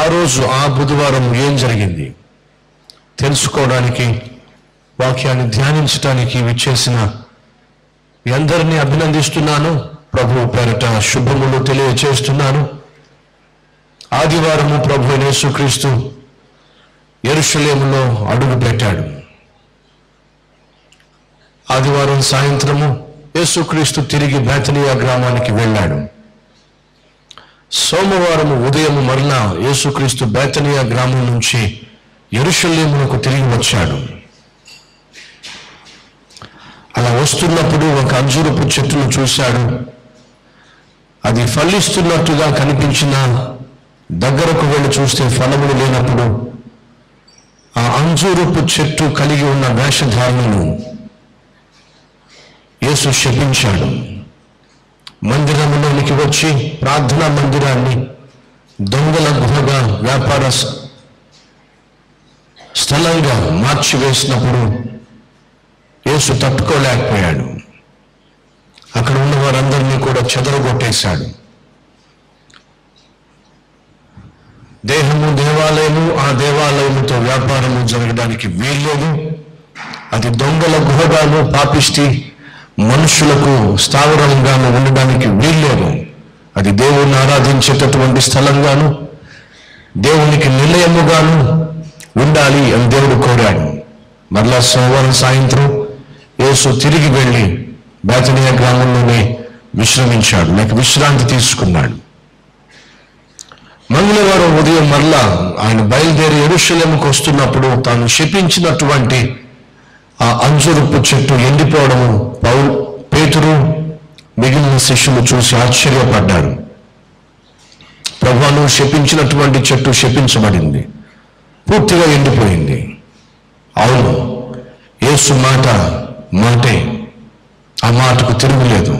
ఆ రోజు ఆ బుధవారం ఏం జరిగింది తెలుసుకోవడానికి వాక్యాన్ని ధ్యానించడానికి విచ్చేసిన మీ అందరినీ అభినందిస్తున్నాను. ప్రభు పేరిట శుభములు తెలియజేస్తున్నాను. ఆదివారము ప్రభు యేసుక్రీస్తు యెరూషలేములో అడుగుపెట్టాడు. ఆదివారం సాయంత్రము యేసుక్రీస్తు తిరిగి బేతనియా గ్రామానికి వెళ్ళాడు. సోమవారం ఉదయం మరలా యేసుక్రీస్తు బేతనియా గ్రామం నుంచి యెరూషలేమునకు తిరిగి వచ్చాడు. అలా వస్తున్నప్పుడు ఒక అంజూరపు చెట్టును చూశాడు. అది ఫలిస్తున్నట్టుగా కనిపించిన దగ్గరకు వెళ్ళి చూస్తే ఫలములు లేనప్పుడు ఆ అంజూరపు చెట్టు కలిగి ఉన్న వేషధారణను యేసు శపించాడు. మందిరంలోనికి వచ్చి ప్రార్థనా మందిరాన్ని దొంగల గుహగా, వ్యాపార స్థలంగా మార్చివేసినప్పుడు యేసు తట్టుకోలేకపోయాడు. అక్కడ ఉన్న వారందరినీ కూడా చెదరగొట్టేశాడు. దేహము దేవాలయము, ఆ దేవాలయముతో వ్యాపారము జరగడానికి వీల్లేదు. అది దొంగల గుహగాను, పాపిష్టి మనుషులకు స్థావరంగాను ఉండడానికి వీల్లేదు. అది దేవుణ్ణి ఆరాధించేటటువంటి స్థలంగాను దేవునికి నిలయముగాను ఉండాలి అని దేవుడు కోరాడు. మరలా సోమవారం సాయంత్రం యేసు తిరిగి వెళ్ళి బేతనియా గ్రామంలోనే విశ్రమించాడు, లేక విశ్రాంతి తీసుకున్నాడు. మంగళవారం ఉదయం మరలా ఆయన బయలుదేరి యెరూషలేముకు వస్తున్నప్పుడు తాను శపించినటువంటి ఆ అంజూరపు చెట్టు ఎండిపోవడము పేతురు మిగిలిన శిష్యులు చూసి ఆశ్చర్యపడ్డాడు. ప్రభువును శపించినటువంటి చెట్టు శపించబడింది, పూర్తిగా ఎండిపోయింది. అవును, యేసు మాట మాటే, ఆ మాటకు తిరుగులేదు.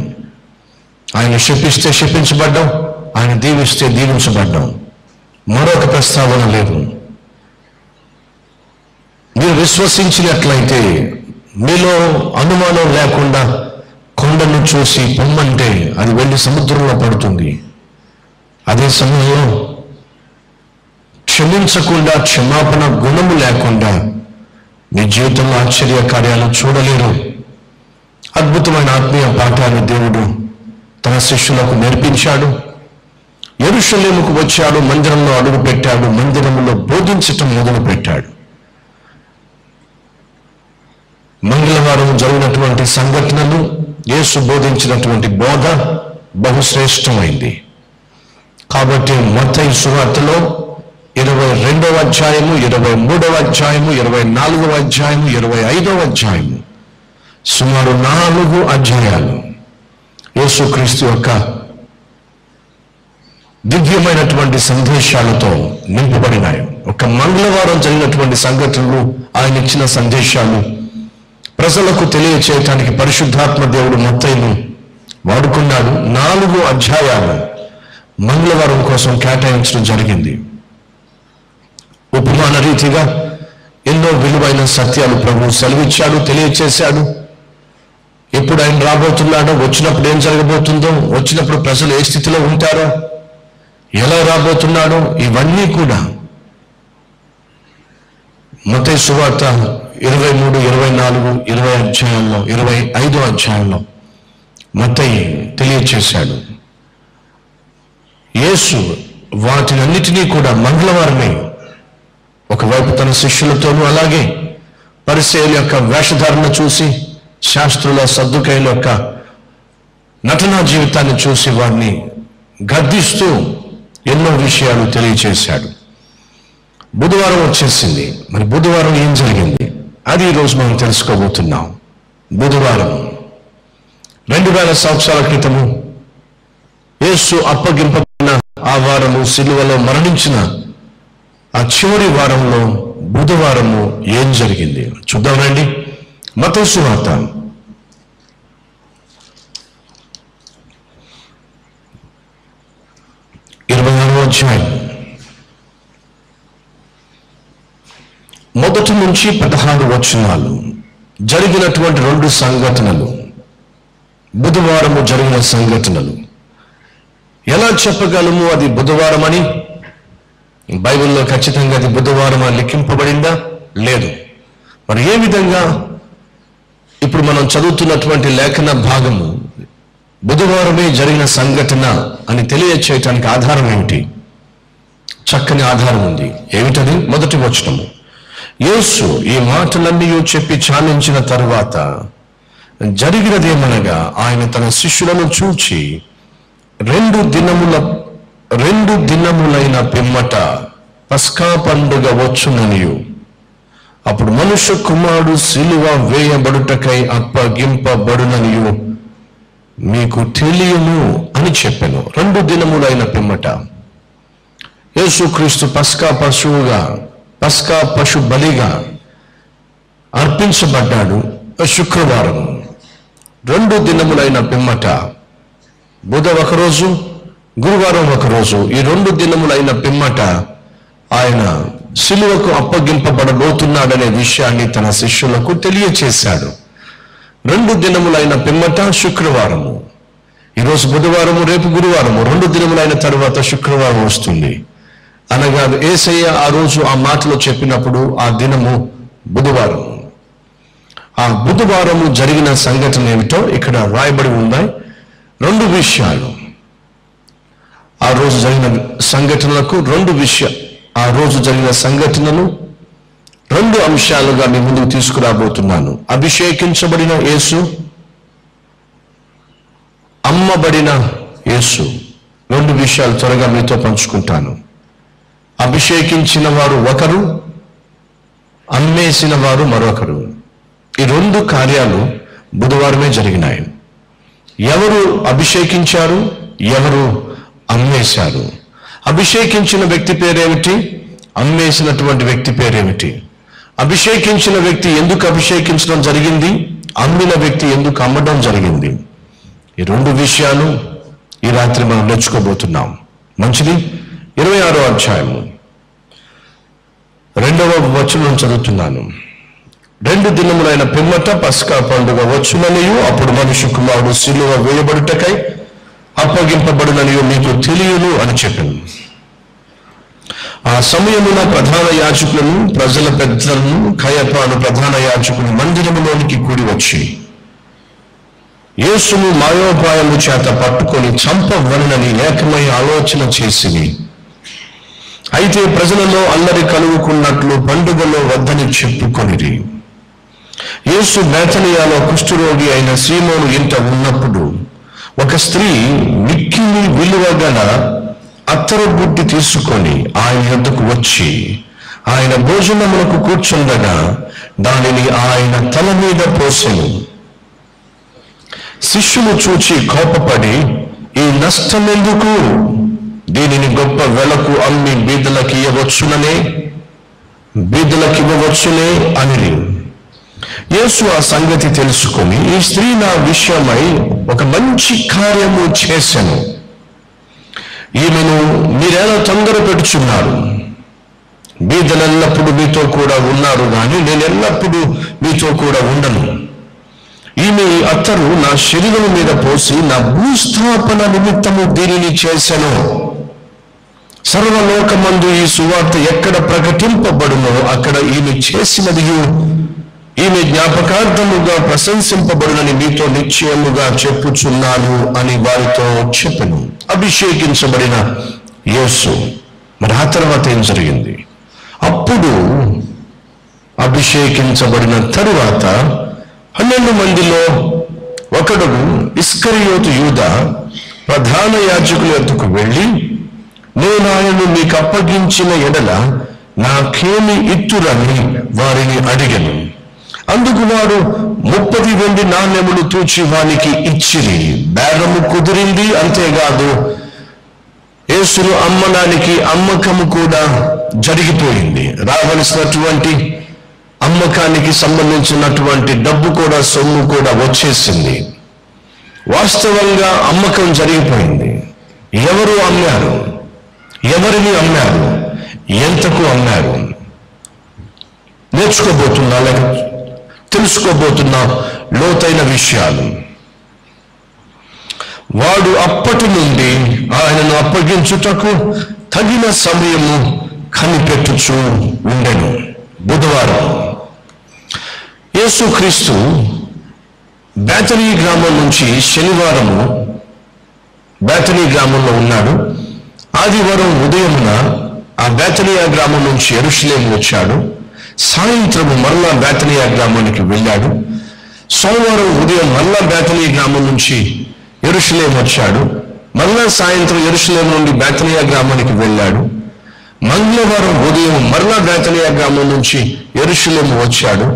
ఆయన శపిస్తే శపించబడ్డాం, ఆయన దీవిస్తే దీవించబడ్డాం. మరొక ప్రస్తావన లేదు. మీరు విశ్వసించినట్లయితే, మీలో అనుమానం లేకుండా కొండను చూసి పొమ్మంటే అది వెళ్ళి సముద్రంలో పడుతుంది. అదే సమయంలో క్షమించకుండా, క్షమాపణ గుణము లేకుండా మీ జీవితంలో ఆశ్చర్య కార్యాలు చూడలేరు. అద్భుతమైన ఆత్మీయ పాఠాన్ని దేవుడు తన శిష్యులకు నేర్పించాడు. యెరూషలేముకు వచ్చాడు, మందిరంలో అడుగు పెట్టాడు, మందిరంలో బోధించటం మొదలు పెట్టాడు. మంగళవారం జరిగినటువంటి సంఘటనలు, యేసు బోధించినటువంటి బోధ బహుశ్రేష్టమైంది. కాబట్టి మత్తయి సువార్తలో 22వ అధ్యాయము, 23వ అధ్యాయము, 24వ అధ్యాయము, 25వ అధ్యాయము, సుమారు 4 అధ్యాయాలు యేసుక్రీస్తు యొక్క దివ్యమైనటువంటి సందేశాలతో నింపబడినాయి. ఒక మంగళవారం జరిగినటువంటి సంఘటనలు, ఆయన ఇచ్చిన సందేశాలు ప్రజలకు తెలియచేయటానికి పరిశుద్ధాత్మ దేవుడు మత్తయిను వాడుకున్నాడు. 4 అధ్యాయాలు మంగళవారం కోసం కేటాయించడం జరిగింది. ఉపమాన రీతిగా ఎన్నో విలువైన సత్యాలు ప్రభువు సెలవిచ్చాడు, తెలియచేశాడు. ఎప్పుడు ఆయన రాబోతున్నాడో, వచ్చినప్పుడు ఏం జరగబోతుందో, వచ్చినప్పుడు ప్రజలు ఏ స్థితిలో ఉంటారో, ఎలా రాబోతున్నాడో, ఇవన్నీ కూడా మత్తయి సువార్త 23, 24, 20వ అధ్యాయంలో, 25వ అధ్యాయంలో మత్తయి తెలియచేశాడు. యేసు వాటినన్నిటినీ కూడా మంగళవారమే ఒకవైపు తన శిష్యులతోనూ, అలాగే పరిసయ్యుల యొక్క వేషధారణ చూసి, శాస్త్రుల సద్దుకైల యొక్క నటనా జీవితాన్ని చూసి వారిని గద్దిస్తూ ఎన్నో విషయాలు తెలియచేశాడు. బుధవారం వచ్చేసింది. మరి బుధవారం ఏం జరిగింది, అది ఈరోజు మనం తెలుసుకోబోతున్నాం. బుధవారం 2000 సంవత్సరాల క్రితము యేసు అప్పగింపబడిన ఆ వారము, సిలువలో మరణించిన ఆ చివరి వారంలో బుధవారము ఏం జరిగింది చూద్దాం రండి. మత్తయి సువార్త 24వ అధ్యాయం మొదటి నుంచి 16 వచనాలు, జరిగినటువంటి 2 సంఘటనలు, బుధవారము జరిగిన సంఘటనలు. ఎలా చెప్పగలము అది బుధవారం అని? బైబిల్లో ఖచ్చితంగా అది బుధవారం లిఖింపబడిందా? లేదు. మరి ఏ విధంగా ఇప్పుడు మనం చదువుతున్నటువంటి లేఖన భాగము బుధవారమే జరిగిన సంఘటన అని తెలియచేయటానికి ఆధారం ఏమిటి? చక్కని ఆధారం ఉంది. ఏమిటది? మొదటి వచనము. యేసు ఈ మాటలన్నీ చెప్పి చాలించిన తరువాత జరిగినదేమనగా, ఆయన తన శిష్యులను చూచి రెండు దినములైన పిమ్మట పస్కా పండుగ వచ్చుననియు, అప్పుడు మనుష్య కుమారుడు సిలువ వేయబడుటకై అప్పగింపబడుననియు మీకు తెలియను అని చెప్పాను. 2 దినములైన పిమ్మట యేసుక్రీస్తు పస్కా పశు బలిగా అర్పించబడ్డాడు. శుక్రవారం 2 దినములైన పిమ్మట, బుధ ఒకరోజు, గురువారం ఒకరోజు, ఈ 2 దినములైన పిమ్మట ఆయన సిలువకు అప్పగింపబడబోతున్నాడనే విషయాన్ని తన శిష్యులకు తెలియచేశాడు. 2 దినములైన పిమ్మట శుక్రవారము. ఈరోజు బుధవారము, రేపు గురువారము, 2 దినములైన తర్వాత శుక్రవారం వస్తుంది. అనగా యేసయ్య ఆ రోజు ఆ మాటలు చెప్పినప్పుడు ఆ దినము బుధవారము. ఆ బుధవారము జరిగిన సంఘటన ఏమిటో ఇక్కడ రాయబడి ఉన్నాయి. 2 విషయాలు ఆ రోజు జరిగిన సంఘటనలకు, 2 అంశాలుగా మీ ముందుకు తీసుకురాబోతున్నాను. అభిషేకించబడిన యేసు, అమ్మబడిన యేసు, 2 విషయాలు త్వరగా మీతో పంచుకుంటాను. అభిషేకించిన వారు ఒకరు, అమ్మేసిన వారు మరొకరు. ఈ 2 కార్యాలు బుధవారమే జరిగినాయి. ఎవరు అభిషేకించారు, ఎవరు అమ్మేశారు? అభిషేకించిన వ్యక్తి పేరేమిటి? అమ్మేసినటువంటి వ్యక్తి పేరేమిటి? అభిషేకించిన వ్యక్తి ఎందుకు అభిషేకించడం జరిగింది? అమ్మిన వ్యక్తి ఎందుకు అమ్మడం జరిగింది? ఈ 2 విషయాలు ఈ రాత్రి మనం నేర్చుకోబోతున్నాం. మంచిది. 26వ అధ్యాయము 2వ వచనం చదువుతున్నాను. 2 దినములైన పిమ్మట పస్కా పండుగ వచ్చుననియు, అప్పుడు మనిషి కుమారుడు సిలువ వేయబడుటకై అప్పగింపబడుననియు మీకు తెలియను అని చెప్పాను. ఆ సమయమున ప్రధాన యాజకులను, ప్రజల పెద్దలను, కయపాను ప్రధాన యాజకుని మందిరములోనికి కూడి వచ్చి యేసును మాయోపాయము చేత పట్టుకొని చంపవలనని ఏకమై ఆలోచన చేసిరి. అయితే ప్రజలలో అల్లరి కలుగుకున్నట్లు పండుగలో వద్దని చెప్పుకొనిరి. యేసు బేతనియాలో కుష్ఠరోగి అయిన సీమోను ఇంట ఉన్నప్పుడు ఒక స్త్రీ మిక్కిలి విలువగల అత్తరు బుడ్డి తీసుకొని ఆయన యొద్దకు వచ్చి ఆయన భోజనములకు కూర్చుండగా దానిని ఆయన తల మీద పోసెను. శిష్యులు చూచి కోపపడి, ఈ నష్టమెందుకు? దీనిని గొప్ప వెలకు అమ్మి బీదలకివ్వవచ్చునే అనిరి. యేసు ఆ సంగతి తెలుసుకొని, ఈ స్త్రీ నా విషయమై ఒక మంచి కార్యము చేశాను, ఈమెను మీరేలా తొందర పెట్టుచున్నారు? బీదలెల్లప్పుడు మీతో కూడా ఉన్నారు కానీ నేను ఎల్లప్పుడూ మీతో కూడా ఉండను. ఈమె అత్తరు నా శరీరం మీద పోసి నా భూస్థాపన నిమిత్తము దీనిని చేశాను. సర్వలోకమందు ఈ సువార్త ఎక్కడ ప్రకటింపబడునో అక్కడ ఈమె చేసినది ఈమె జ్ఞాపకార్థముగా ప్రశంసింపబడునని మీతో నిశ్చయముగా చెప్పుచున్నాను అని వారితో చెప్పెను. అభిషేకించబడిన యేసు. మరి ఆ తర్వాత ఏం జరిగింది? అప్పుడు అభిషేకించబడిన తరువాత 12 మందిలో ఒకడు ఇస్కరియోతు యూదా ప్రధాన యాజకుల యొద్దకు వెళ్ళి, నేను ఆయనను మీకు అప్పగించిన ఎడల నాకేమి ఇత్తురని వారిని అడిగాను. అందుకు వారు 30 వెండి నాణెములు తూచి వానికి ఇచ్చిరి. బేరము కుదిరింది. అంతేకాదు యేసును అమ్మడానికి అమ్మకము కూడా జరిగిపోయింది. రావలసినటువంటి అమ్మకానికి సంబంధించినటువంటి డబ్బు కూడా, సొమ్ము కూడా వచ్చేసింది. వాస్తవంగా అమ్మకం జరిగిపోయింది. ఎవరు అమ్మారు? ఎవరిని అమ్మారు? ఎంతకు అమ్మారు? నేర్చుకోబోతున్నా లేక తెలుసుకోబోతున్నా లోతైన విషయాలు. వాడు అప్పటి నుండి ఆయనను అప్పగించుటకు తగిన సమయము కనిపెట్టుచూ ఉండెను. బుధవారం యేసుక్రీస్తు బేతనీ గ్రామం నుంచి శనివారము బేతనీ గ్రామంలో ఉన్నాడు. ఆదివారం ఉదయమున ఆ బేతనీయ గ్రామం నుంచి యెరూషలేము వచ్చాడు. సాయంత్రం మరలా బేతనీయ గ్రామానికి వెళ్ళాడు. సోమవారం ఉదయం మరలా బేతనీయ గ్రామం నుంచి యెరూషలేము వచ్చాడు. మరలా సాయంత్రం యెరూషలేము నుండి బేతనీయ గ్రామానికి వెళ్ళాడు. మంగళవారం ఉదయం మరలా బేతనీయ గ్రామం నుంచి యెరూషలేము వచ్చాడు.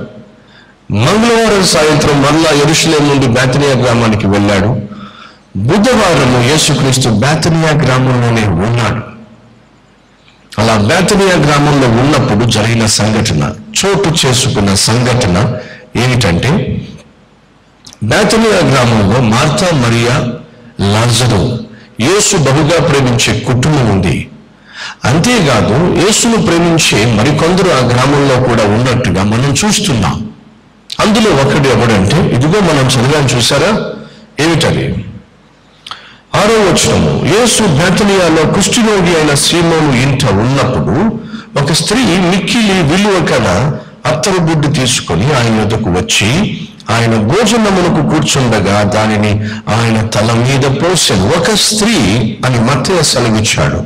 మంగళవారం సాయంత్రం మరలా యెరూషలేము నుండి బేతనీయ గ్రామానికి వెళ్ళాడు. బుధవారం యేసుక్రీస్తు బేతనీయ గ్రామంలోనే ఉన్నాడు. అలా బేతనీయ గ్రామంలో ఉన్నప్పుడు జరిగిన సంఘటన, చోటు చేసుకున్న సంఘటన ఏమిటంటే, బేతనీయ గ్రామంలో మార్తా, మరియా, లాజరు, యేసు బహుగా ప్రేమించే కుటుంబం ఉంది. అంతేకాదు యేసును ప్రేమించే మరికొందరు ఆ గ్రామంలో కూడా ఉన్నట్టుగా మనం చూస్తున్నాం. అందులో ఒకటి ఎవడంటే, ఇదిగో మనం చదివాం, చూసారా ఏమిటది? 6వ వచనము, యేసు బేతనీయాలో కుష్ఠరోగి అయిన సీమోను ఇంట ఉన్నప్పుడు ఒక స్త్రీ మిక్కిలి విలువ కల అత్తరు గుడ్డు తీసుకొని ఆయన యొద్దకు వచ్చి ఆయన భోజనమునకు కూర్చుండగా దానిని ఆయన తల మీద పోసెను. ఒక స్త్రీ అని మత్తయి సెలవిచ్చాడు.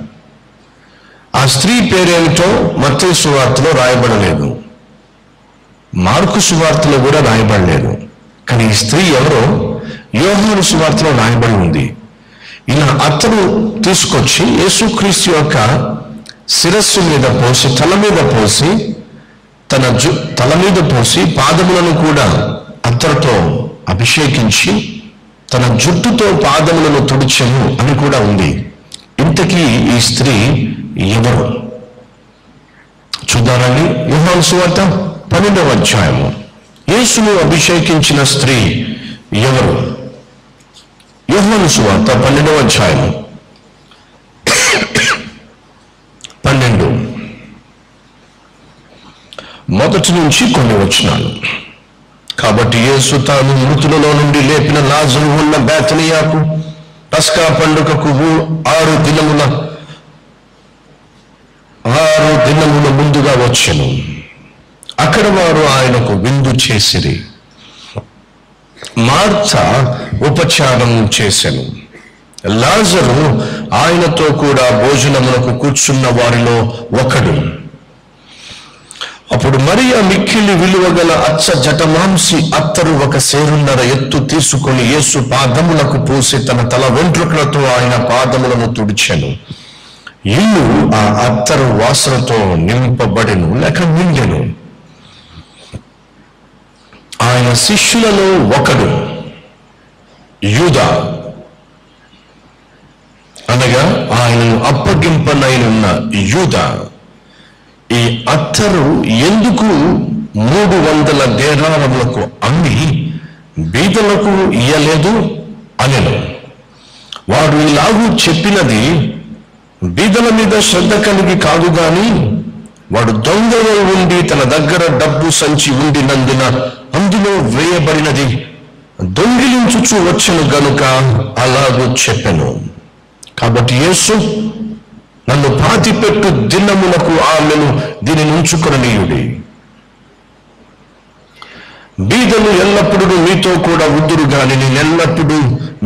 ఆ స్త్రీ పేరేమిటో మత్తయి సువార్తలో రాయబడలేదు, మార్కు సువార్తలో కూడా రాయబడలేదు. కానీ ఈ స్త్రీ ఎవరో యోహాను సువార్తలో రాయబడి ఉంది. ఇలా అతను తీసుకొచ్చి యేసుక్రీస్తు యొక్క శిరస్సు మీద పోసి, తల మీద పోసి పాదములను కూడా అత్తరుతో అభిషేకించి తన జుట్టుతో పాదములను తుడిచెను అని కూడా ఉంది. ఇంతకీ ఈ స్త్రీ ఎవరు చూద్దామని యోహాను సువార్త 12వ అధ్యాయము. యేసును అభిషేకించిన స్త్రీ ఎవరు? యోహాను సువార్త 12వ అధ్యాయము 12 మొదటి నుంచి కొన్ని వచనాలు. కాబట్టి యేసు తాను మృతులలో నుండి లేపిన లాజరు ఉన్న బేతనీయాకు పస్కా పండుగకు 6 దినముల ముందుగా వచ్చెను. అక్కడ వారు ఆయనకు విందు చేసిరి. మార్త ఉపచారం చేసెను. లాజరు ఆయనతో కూడా భోజనమునకు కూర్చున్న వారిలో ఒకడు. అప్పుడు మరియా మిక్కిలి విలువగల అచ్చ జటమాంసి అత్తరు 1 సేరున్నర ఎత్తు తీసుకొని యేసు పాదములకు పోసి తన తల వెంట్రుకలతో ఆయన పాదములను తుడిచెను. ఇల్లు ఆ అత్తరు వాసనతో నింపబడెను, లేక నిండెను. ఆయన శిష్యులలో ఒకడు, యూదా, అనగా ఆయనను అప్పగింపనైన యూదా, ఈ అత్తరు ఎందుకు 300 దేనారములకు అమ్మి బీదలకు ఇయ్యలేదు అనెను. వాడు ఇలాగూ చెప్పినది బీదల మీద శ్రద్ధ కలిగి కాదు గాని వాడు దొంగలో ఉండి తన దగ్గర డబ్బు సంచి ఉండినందున అందులో వేయబడినది దొంగిలించుచు వచ్చను గనుక అలాగూ చెప్పెను. కాబట్టి యేసు, నన్ను పాతిపెట్టు దినమునకు ఆమెను దీనిని ఉంచుకొననీయుడి, బీదలు ఎల్లప్పుడూ మీతో కూడా ఉందురు గాని నేను ఎల్లప్పుడూ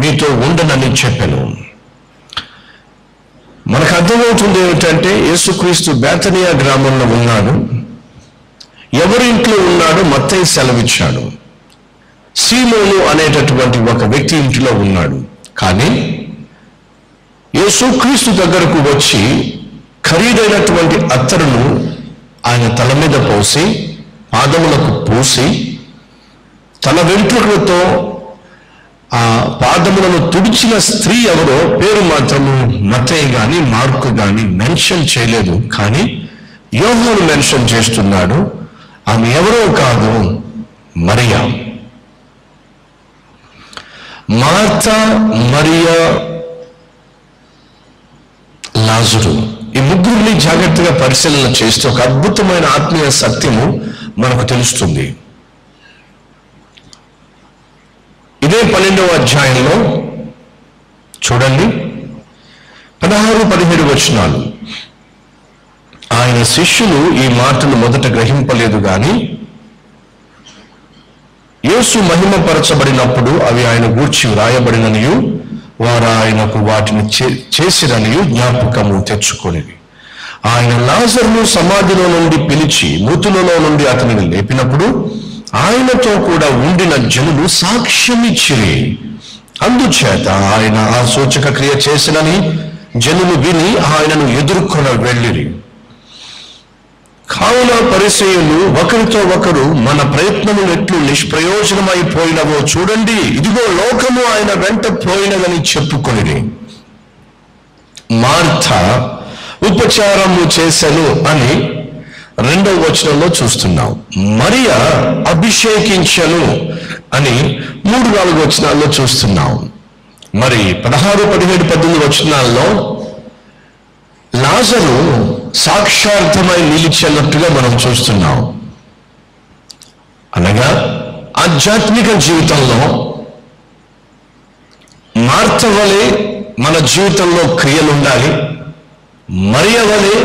మీతో ఉండనని చెప్పెను. మనకు అర్థమవుతుంది ఏమిటంటే, యేసుక్రీస్తు బేతనీయ గ్రామంలో ఉన్నాడు. ఎవరింట్లో ఉన్నాడో మత్తయి సెలవిచ్చాడు. సీమోను అనేటటువంటి ఒక వ్యక్తి ఇంటిలో ఉన్నాడు. కానీ యేసుక్రీస్తు దగ్గరకు వచ్చి ఖరీదైనటువంటి అత్తరును ఆయన తల మీద పోసి, పాదములకు పోసి, తల వెంట్రుకలతో ఆ పాదములను తుడిచిన స్త్రీ ఎవరో పేరు మాత్రము మత్తయి గాని మార్కు గాని మెన్షన్ చేయలేదు. కానీ యోహాను మెన్షన్ చేస్తున్నాడు, ఆమె ఎవరో కాదు, మరియా. మార్తా, మరియా, లాజరు, ఈ ముగ్గురిని జాగ్రత్తగా పరిశీలన చేస్తే ఒక అద్భుతమైన ఆత్మీయ సత్యము మనకు తెలుస్తుంది. ఇదే 12వ అధ్యాయంలో చూడండి, 16-17 వచనాలు. ఆయన శిష్యులు ఈ మాటలు మొదట గ్రహింపలేదు గాని యేసు మహిమపరచబడినప్పుడు అవి ఆయన గూర్చి వ్రాయబడిననియు వారు ఆయనకు వాటిని చేసిరనియు జ్ఞాపకము తెచ్చుకొనివి. ఆయన లాజరును సమాధిలో నుండి పిలిచి మృతులలో నుండి అతనిని లేపినప్పుడు ఆయనతో కూడా ఉండిన జనులు సాక్ష్యమిచ్చిరి. అందుచేత ఆయన ఆ సూచక క్రియ చేసినని జనులు విని ఆయనను ఎదుర్కొన వెళ్ళిరి. కావున పరిసయ్యులు ఒకరితో ఒకరు మన ప్రయత్నములు ఎట్లు నిష్ప్రయోజనమైపోయినవో చూడండి, ఇదిగో లోకము ఆయన వెంట పోయినదని చెప్పుకొనిది. మార్త ఉపచారము చేశాను అని రెండవ వచనంలో చూస్తున్నాం. మరియా అభిషేకించను అని 3-4 వచనాల్లో చూస్తున్నాం. మరి 16, 17, 18 వచనాల్లో లాజరు సాక్షార్థమై నిలిచినట్టుగా మనం చూస్తున్నాం. అనగా ఆధ్యాత్మిక జీవితంలో మార్త వలె మన జీవితంలో క్రియలుండాలి. మరియ వలె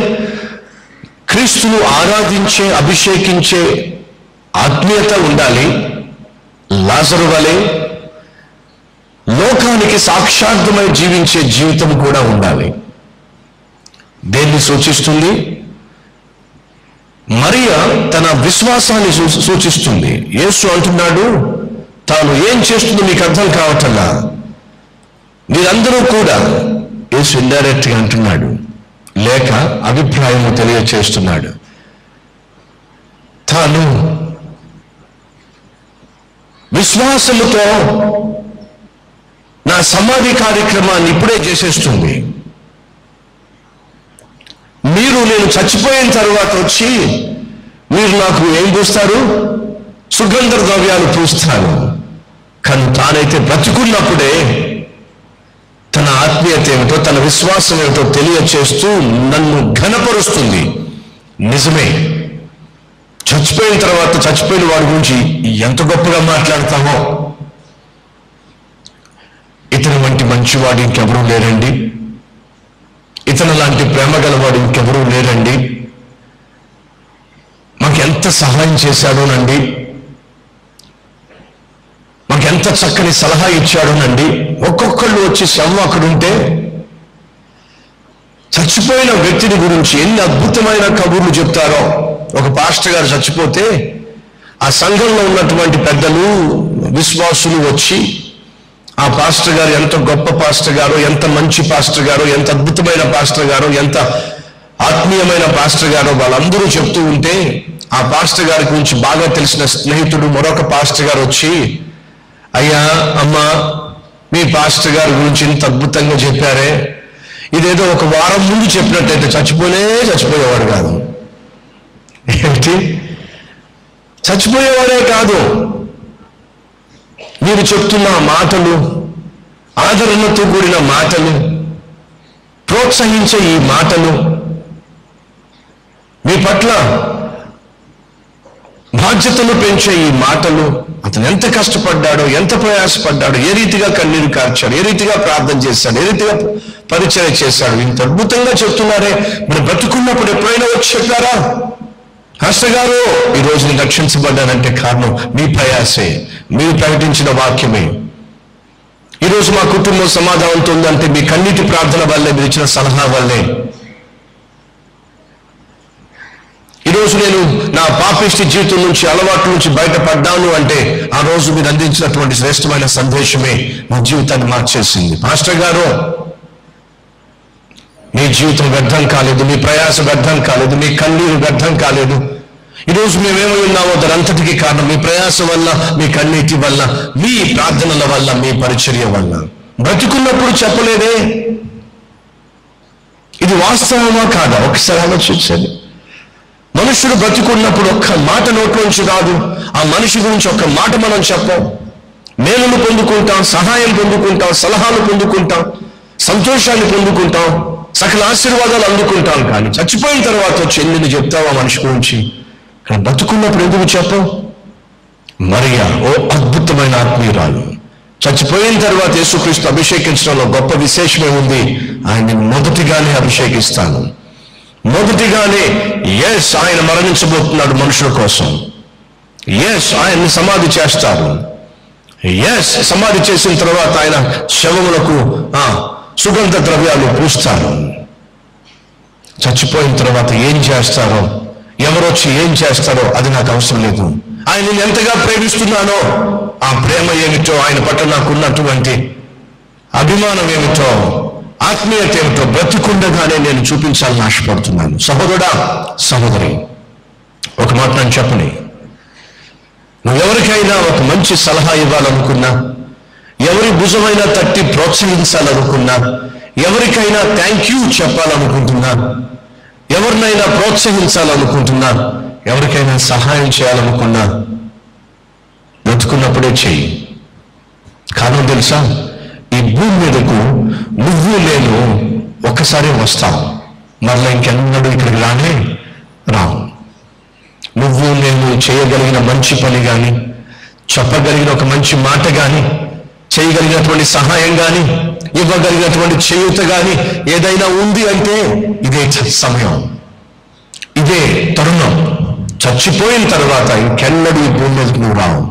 క్రీస్తును ఆరాధించే అభిషేకించే ఆత్మీయత ఉండాలి. లాజరు వలె లోకానికి సాక్షార్థమై జీవించే జీవితం కూడా ఉండాలి. దేన్ని సూచిస్తుంది? మరియ తన విశ్వాసాన్ని సూచిస్తుంది. యేసు అంటున్నాడు, తాను ఏం చేస్తుందో మీకు అర్థం కావట్లా, మీరందరూ కూడా, యేసు ఇండైరెక్ట్ గా అంటున్నాడు లేక అభిప్రాయము తెలియచేస్తున్నాడు. తాను విశ్వాసముతో నా సమాధి కార్యక్రమాన్ని ఇప్పుడే చేసేస్తుంది, మీరు నేను చచ్చిపోయిన తర్వాత వచ్చి మీరు నాకు ఏం పూస్తారు? సుగంధ ద్రవ్యాలు పూస్తారు. కానీ తానైతే బ్రతుకున్నప్పుడే తన ఆత్మీయత ఏమిటో తన విశ్వాసం ఏమిటో తెలియచేస్తూ నన్ను ఘనపరుస్తుంది. నిజమే, చచ్చిపోయిన తర్వాత చచ్చిపోయిన వాడి గురించి ఎంత గొప్పగా మాట్లాడతామో. ఇతను వంటి మంచివాడు ఇంకెవరూ లేరండి, ఇతను లాంటి ప్రేమ గలవాడు ఇంకెవరూ లేరండి, మాకెంత సహాయం చేశాడోనండి, మాకెంత చక్కని సలహా ఇచ్చాడోనండి. ఒక్కొక్కళ్ళు వచ్చి శవం అక్కడుంటే చచ్చిపోయిన వ్యక్తిని గురించి ఎన్ని అద్భుతమైన కబుర్లు చెప్తారో. ఒక పాస్టర్ గారు చచ్చిపోతే ఆ సంఘంలో ఉన్నటువంటి పెద్దలు విశ్వాసులు వచ్చి ఆ పాస్టర్ గారు ఎంత గొప్ప పాస్టర్ గారు, ఎంత మంచి పాస్టర్ గారు, ఎంత అద్భుతమైన పాస్టర్ గారు, ఎంత ఆత్మీయమైన పాస్టర్ గారు వాళ్ళందరూ చెప్తూ ఉంటే ఆ పాస్టర్ గారి గురించి బాగా తెలిసిన స్నేహితుడు మరొక పాస్టర్ గారు వచ్చి, అయ్యా అమ్మా మీ పాస్టర్ గారి గురించి ఇంత అద్భుతంగా చెప్పారే, ఇదేదో ఒక వారం ముందు చెప్పినట్టయితే చచ్చిపోయేవాడు కాదు. ఏమిటి చచ్చిపోయేవాడే కాదు, మీరు చెప్తున్న మాటలు, ఆదరణతో కూడిన మాటలు, ప్రోత్సహించే ఈ మాటలు, మీ పట్ల బాధ్యతను పెంచే ఈ మాటలు, అతను ఎంత కష్టపడ్డాడో, ఎంత ప్రయాసపడ్డాడో, ఏ రీతిగా కన్నీరు కార్చాడు, ఏ రీతిగా ప్రార్థన చేశాడు, ఏ రీతిగా పరిచయం చేశాడు, ఇంత అద్భుతంగా చెప్తున్నారే, మరి బ్రతుకున్నప్పుడు ఎప్పుడైనా వచ్చి చెప్పారా? పాస్టర్ గారు ఈరోజు నేను రక్షించబడ్డానంటే కారణం మీ ప్రయాసే, మీరు ప్రకటించిన వాక్యమే. ఈరోజు మా కుటుంబం సమాధానంతో ఉందంటే మీ కన్నీటి ప్రార్థన వల్లే, మీరు ఇచ్చిన సలహా వల్లే. ఈరోజు నేను నా పాపిష్టి జీవితం నుంచి, అలవాట్ల నుంచి బయటపడ్డాను అంటే ఆ రోజు మీరు అందించినటువంటి శ్రేష్టమైన సందేశమే మా జీవితాన్ని మార్చేసింది. పాస్టర్ గారు మీ జీవితం వ్యర్థం కాలేదు, మీ ప్రయాస వ్యర్థం కాలేదు, మీ కన్నీరు వ్యర్థం కాలేదు. ఈరోజు మేమేమో ఉన్నామో దానంతటికి కారణం మీ ప్రయాస వల్ల, మీ కన్నీటి వల్ల, మీ ప్రార్థనల వల్ల, మీ పరిచర్య వల్ల. బ్రతుకున్నప్పుడు చెప్పలేదే, ఇది వాస్తవమా కాదా? ఒకసారి ఆలోచించండి. మనుషుడు బ్రతుకున్నప్పుడు ఒక్క మాట నోట్లోంచి రాదు, ఆ మనిషి గురించి ఒక్క మాట మనం చెప్పాం. మేలును పొందుకుంటాం, సహాయం పొందుకుంటాం, సలహాలు పొందుకుంటాం, సంతోషాన్ని పొందుకుంటాం, సకల ఆశీర్వాదాలు అందుకుంటాం. కానీ చచ్చిపోయిన తర్వాత వచ్చి ఎన్ని చెప్తావా మనిషి గురించి? కానీ బతుకున్నప్పుడు ఎందుకు చెప్పం? మరియా ఓ అద్భుతమైన ఆత్మీయురాలు. చచ్చిపోయిన తర్వాత యేసుక్రీస్తు అభిషేకించడంలో గొప్ప విశేషమే ఉంది. ఆయన్ని మొదటిగానే అభిషేకిస్తాను, మొదటిగానే ఎస్ ఆయన మరణించబోతున్నాడు మనుషుల కోసం, ఎస్ ఆయన్ని సమాధి చేస్తారు, ఎస్ సమాధి చేసిన తర్వాత ఆయన శవములకు సుగంధ ద్రవ్యాలు పూస్తారు. చచ్చిపోయిన తర్వాత ఏం చేస్తారో, ఎవరొచ్చి ఏం చేస్తారో అది నాకు అవసరం లేదు. ఆయన నేను ఎంతగా ప్రేమిస్తున్నానో ఆ ప్రేమ ఏమిటో, ఆయన పట్ల నాకున్నటువంటి అభిమానం ఏమిటో, ఆత్మీయత ఏమిటో బ్రతికుండగానే నేను చూపించాలని ఆశపడుతున్నాను. సహోదరుడా, సహోదరి, ఒక మాట నన్ను చెప్పని, నువ్వెవరికైనా ఒక మంచి సలహా ఇవ్వాలనుకున్నా, ఎవరి భుజమైనా తట్టి ప్రోత్సహించాలనుకున్నా, ఎవరికైనా థ్యాంక్ యూ చెప్పాలనుకుంటున్నా, ఎవరినైనా ప్రోత్సహించాలనుకుంటున్నా, ఎవరికైనా సహాయం చేయాలనుకున్నా, బ్రతుకున్నప్పుడే చెయ్యి. కారణం తెలుసా, ఈ భూమి మీదకు నువ్వు నేను ఒక్కసారి వస్తావు, మరలా ఇంకెన్నడూ ఇక్కడికి రానే రావు. నువ్వు నేను చేయగలిగిన మంచి పని కానీ, చెప్పగలిగిన ఒక మంచి మాట కానీ, చేయగలిగినటువంటి సహాయం కానీ, ఇవ్వగలిగినటువంటి చేయూత కానీ ఏదైనా ఉంది అంటే ఇదే సమయం, ఇదే తరుణం. చచ్చిపోయిన తర్వాత ఇంకెన్నడూ ఈ భూమి మీదకు నువ్వు రావు.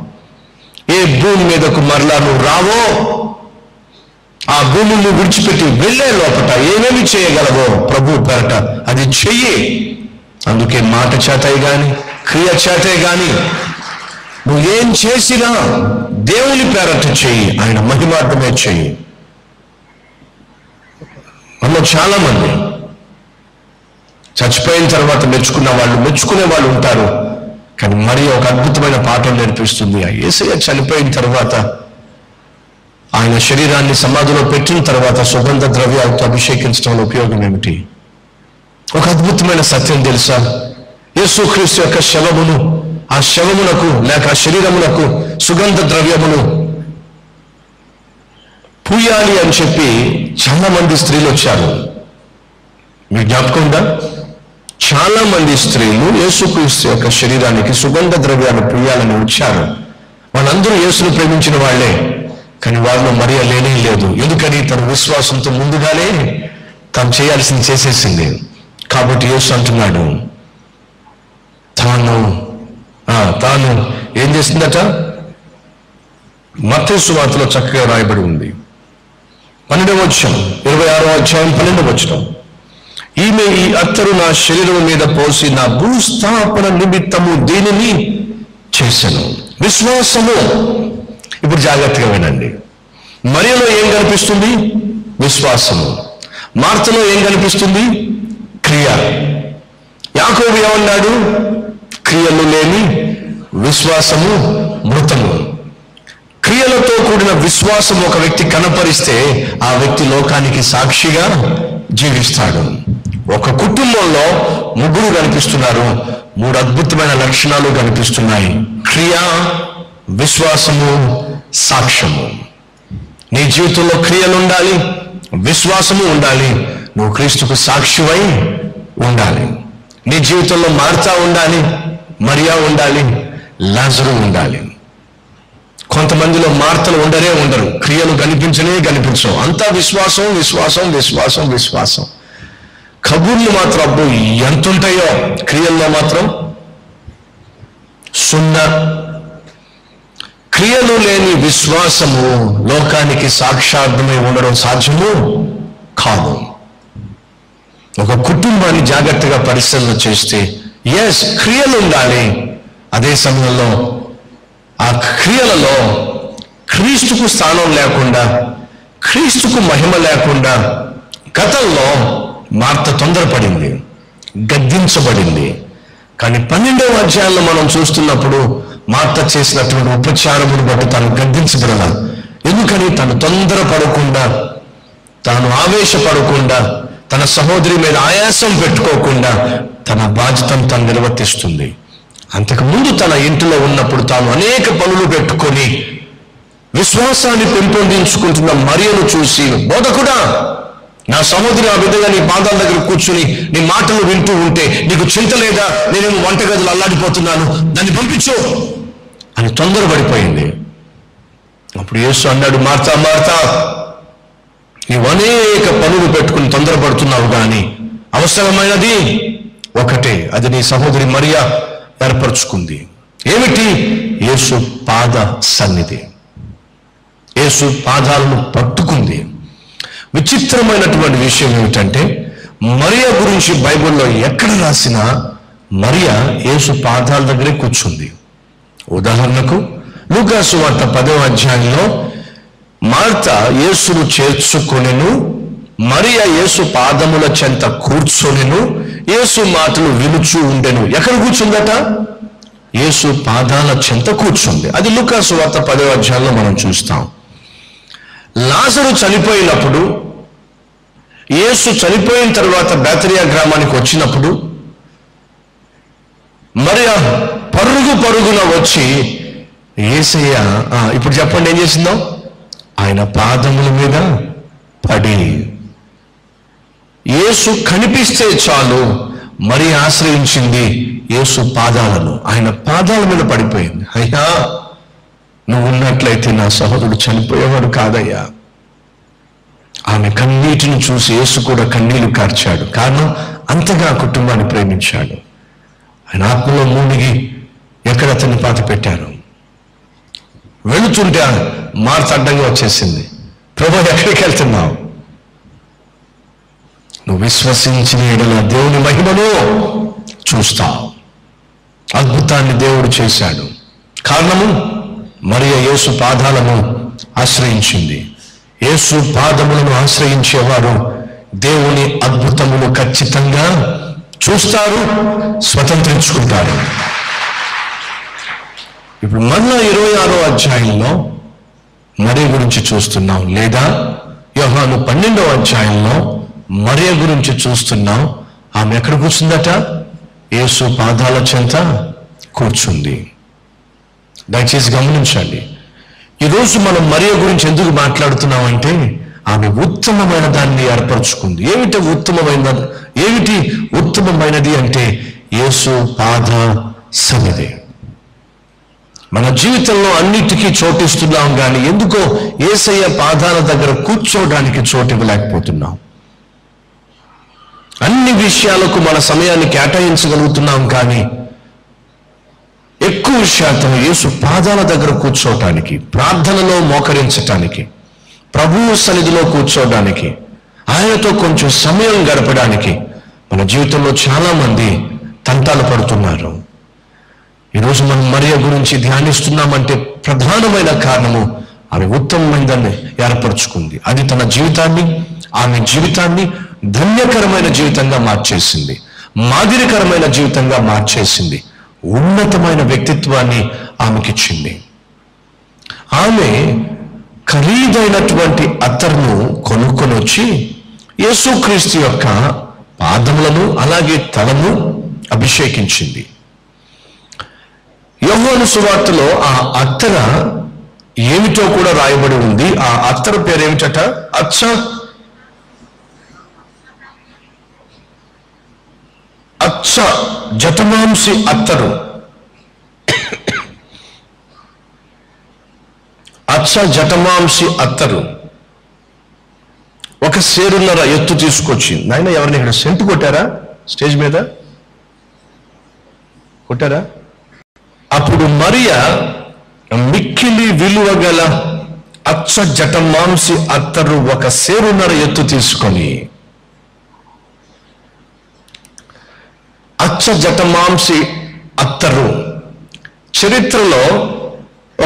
ఏ భూమి మీదకు మరలా నువ్వు రావో, ఆ భూమిని నువ్వు విడిచిపెట్టి వెళ్ళే లోపల ఏమేమి చేయగలవో ప్రభు పేరట అది చెయ్యి. అందుకే మాట చేతే కానీ, క్రియ చేతే కానీ నువ్వు ఏం చేసినా దేవుని పేరట చెయ్యి, ఆయన మహిమార్థమే చెయ్యి. మనలో చాలా మంది చచ్చిపోయిన తర్వాత మెచ్చుకునే వాళ్ళు ఉంటారు, కానీ మరి ఒక అద్భుతమైన పాఠం నేర్పిస్తుంది. యేసయ్య చనిపోయిన తర్వాత, ఆయన శరీరాన్ని సమాధిలో పెట్టిన తర్వాత సుగంధ ద్రవ్యాలతో అభిషేకించడంలో ఉపయోగం ఏమిటి? ఒక అద్భుతమైన సత్యం తెలుసా, యేసుక్రీస్తు యొక్క శవమును, ఆ శవమునకు లేక ఆ శరీరమునకు సుగంధ ద్రవ్యమును పూయాలి అని చెప్పి చాలా మంది స్త్రీలు వచ్చారు. మీ జ్ఞాపకం ఉందా? చాలా మంది స్త్రీలు యేసుక్రీస్తు యొక్క శరీరానికి సుగంధ ద్రవ్యాన్ని పూయాలని వచ్చారు. వాళ్ళందరూ యేసును ప్రేమించిన వాళ్లే, కానీ వాళ్ళు మరియ లేనే లేదు. ఎందుకని? తన విశ్వాసంతో ముందుగానే తాను చేయాల్సింది చేసేసింది. కాబట్టి యేసు అంటున్నాడు, తాను ఏం చేసిందట? మత్తయి సువార్తలో చక్కగా రాయబడి ఉంది, 12వ అధ్యాయం 26వ వచనం 12వ వచనం, ఈమె ఈ అత్తరు నా శరీరం మీద పోసి నా భూస్థాపన నిమిత్తము దీనిని చేశాను. విశ్వాసము. ఇప్పుడు జాగ్రత్తగా వినండి. మరియలో ఏం కనిపిస్తుంది? విశ్వాసము. మార్తలో ఏం కనిపిస్తుంది? క్రియ. యాకోబు ఏమన్నాడు? క్రియలు లేని విశ్వాసము మృతము. క్రియలతో కూడిన విశ్వాసం ఒక వ్యక్తి కనపరిస్తే ఆ వ్యక్తి లోకానికి సాక్షిగా జీవిస్తాడు. ఒక కుటుంబంలో ముగ్గురు కనిపిస్తున్నారు, 3 అద్భుతమైన లక్షణాలు కనిపిస్తున్నాయి: క్రియ, విశ్వాసము, సాక్ష్యము. నీ జీవితంలో క్రియలు ఉండాలి, విశ్వాసము ఉండాలి, నువ్వు క్రీస్తుకు సాక్షివై ఉండాలి. నీ జీవితంలో మార్తా ఉండాలి, మరియా ఉండాలి, లాజరు ఉండాలి. కొంతమందిలో మార్తలు ఉండనే ఉండరు, క్రియలు కనిపించనే కనిపించవు, అంతా విశ్వాసం విశ్వాసం విశ్వాసం విశ్వాసం. కబుర్లు మాత్రం అబ్బో ఎంతుంటాయో, క్రియల్లో మాత్రం సున్నా. క్రియలు లేని విశ్వాసము లోకానికి సాక్షార్థమై ఉండడం సాధ్యము కాదు. ఒక కుటుంబాన్ని జాగ్రత్తగా పరిశీలన చేస్తే, ఎస్ క్రియలు ఉండాలి, అదే సమయంలో ఆ క్రియలలో క్రీస్తుకు స్థానం లేకుండా, క్రీస్తుకు మహిమ లేకుండా, గతంలో మార్త తొందరపడింది, గద్దించబడింది. కానీ 12వ అధ్యాయంలో మనం చూస్తున్నప్పుడు మార్త చేసినటువంటి ఉపచారమును బట్టి తాను గద్దించబడలా. ఎందుకని? తను తొందరపడకుండా, తాను ఆవేశపడకుండా, తన సహోదరి మీద ఆయాసం పెట్టుకోకుండా తన బాధ్యతను తను నిర్వర్తిస్తుంది. అంతకుముందు తన ఇంటిలో ఉన్నప్పుడు తాను అనేక పనులు పెట్టుకొని విశ్వాసాన్ని పెంపొందించుకుంటున్న మరియను చూసి, బోధకుడా, నా సహోదరి ఆ విధంగా నీ పాదాల దగ్గర కూర్చుని నీ మాటలు వింటూ ఉంటే నీకు చింత లేదా? నేనేమో వంటగదిలో అల్లాడిపోతున్నాను, దాన్ని పంపించు అని తొందరపడిపోయింది. అప్పుడు యేసు అన్నాడు, మార్తా మార్తా, నీవు అనేక పనులు పెట్టుకుని తొందరపడుతున్నావు, కానీ అవసరమైనది ఒకటే, అది నీ సహోదరి మరియా ఏర్పరచుకుంది. ఏమిటి? యేసు పాద సన్నిధి, యేసు పాదాలను పట్టుకుంది. విచిత్రమైనటువంటి విషయం ఏమిటంటే, మరియా గురించి బైబిల్లో ఎక్కడ రాసినా మరియా యేసు పాదాల దగ్గరే కూర్చుంది. ఉదాహరణకు లూకాసు వార్త 10వ అధ్యాయంలో మార్త యేసును చేర్చుకొనెను, మరియా యేసు పాదముల చెంత కూర్చొనెను, యేసు మాటలు వినుచూ ఉండెను. ఎక్కడ కూర్చుందట? యేసు పాదాల చెంత కూర్చుంది. అది లూకాసు వార్త 10వ అధ్యాయంలో మనం చూస్తాం. లాజరు చనిపోయినప్పుడు, యేసు చనిపోయిన తర్వాత బేతనియా గ్రామానికి వచ్చినప్పుడు మరియా పరుగున వచ్చి, యేసయ్యా ఇప్పుడు చెప్పండి ఏం చేసిందో, ఆయన పాదముల మీద పడి, యేసు కనిపిస్తే చాలు మరి ఆశ్రయించింది యేసు పాదాలను, ఆయన పాదాల మీద పడిపోయింది. అయ్యా నువ్వు ఉన్నట్లయితే నా సహోదరుడు చనిపోయేవాడు కాదయ్యా. ఆమె కన్నీటిని చూసి యేసు కూడా కన్నీళ్లు కార్చాడు. కారణం, అంతగా కుటుంబాన్ని ప్రేమించాడు. ఆయన ఆత్మలో మూలిగి ఎక్కడ అతన్ని పాతి పెట్టారు. వెళుతుంటే మార్త అడ్డంగా వచ్చేసింది, ప్రభు ఎక్కడికి వెళ్తున్నావు? నువ్వు విశ్వసించిన యెడల దేవుని మహిమను చూస్తావు. అద్భుతాన్ని దేవుడు చేశాడు. కారణము, మరియ యేసు పాదాలను ఆశ్రయించింది. యేసు పాదములను ఆశ్రయించేవారు దేవుని అద్భుతమును ఖచ్చితంగా చూస్తారు, స్వతంత్రించుకుంటారు. ఇప్పుడు మళ్ళా 26వ అధ్యాయంలో మరియ గురించి చూస్తున్నాం, లేదా యోహాను 12వ అధ్యాయంలో మరియ గురించి చూస్తున్నాం. ఆమె ఎక్కడ కూర్చుందట? యేసు పాదాల చెంత కూర్చుంది. దయచేసి గమనించండి, ఈరోజు మనం మరియ గురించి ఎందుకు మాట్లాడుతున్నామంటే, ఆమె ఉత్తమమైన దాన్ని ఏర్పరచుకుంది. ఏమిటి ఉత్తమమైన? ఏమిటి ఉత్తమమైనది అంటే యేసు పాద సన్నిధి. మన జీవితంలో అన్నిటికీ చోటిస్తున్నాం, కానీ ఎందుకో యేసయ్య పాదాల దగ్గర కూర్చోవడానికి చోటు ఇవ్వలేకపోతున్నాం. అన్ని విషయాలకు మన సమయాన్ని కేటాయించగలుగుతున్నాం, కానీ ఎక్కువ శాతం యేసు పాదాల దగ్గర కూర్చోవటానికి, ప్రార్థనలో మోకరించటానికి, ప్రభువు సన్నిధిలో కూర్చోవడానికి, ఆయనతో కొంచెం సమయం గడపడానికి మన జీవితంలో చాలా మంది తంటాలు పడుతున్నారు. ఈరోజు మనం మరియ గురించి ధ్యానిస్తున్నామంటే ప్రధానమైన కారణము, ఆమె ఉత్తమమైనదాన్ని ఏర్పరచుకుంది. అది తన జీవితాన్ని, ఆమె జీవితాన్ని ధన్యకరమైన జీవితంగా మార్చేసింది, మాదిరికరమైన జీవితంగా మార్చేసింది, ఉన్నతమైన వ్యక్తిత్వాన్ని ఆమెకిచ్చింది. ఆమె ఖరీదైనటువంటి అత్తరును కొనుక్కొని వచ్చి యేసుక్రీస్తు యొక్క పాదములను అలాగే తలను అభిషేకించింది. యోహాను సువార్తలో ఆ అత్తర ఏమిటో కూడా రాయబడి ఉంది. ఆ అత్తర పేరేమిటట? అచ్చ జటమాంసి అత్తరు. అచ్చ జటమాంసి అత్తరు. ఒక సేరున్నర ఎత్తు తీసుకొచ్చింది. నాయన ఎవరిని ఇక్కడ సెంటు కొట్టారా? స్టేజ్ మీద కొట్టారా? అప్పుడు మరియా మిక్కిలి విలువ గల అచ్చ జటమాంసి అత్తరు ఒక సేరున్నర ఎత్తు తీసుకొని, అచ్చ జటమాంసి అత్తరు చరిత్రలో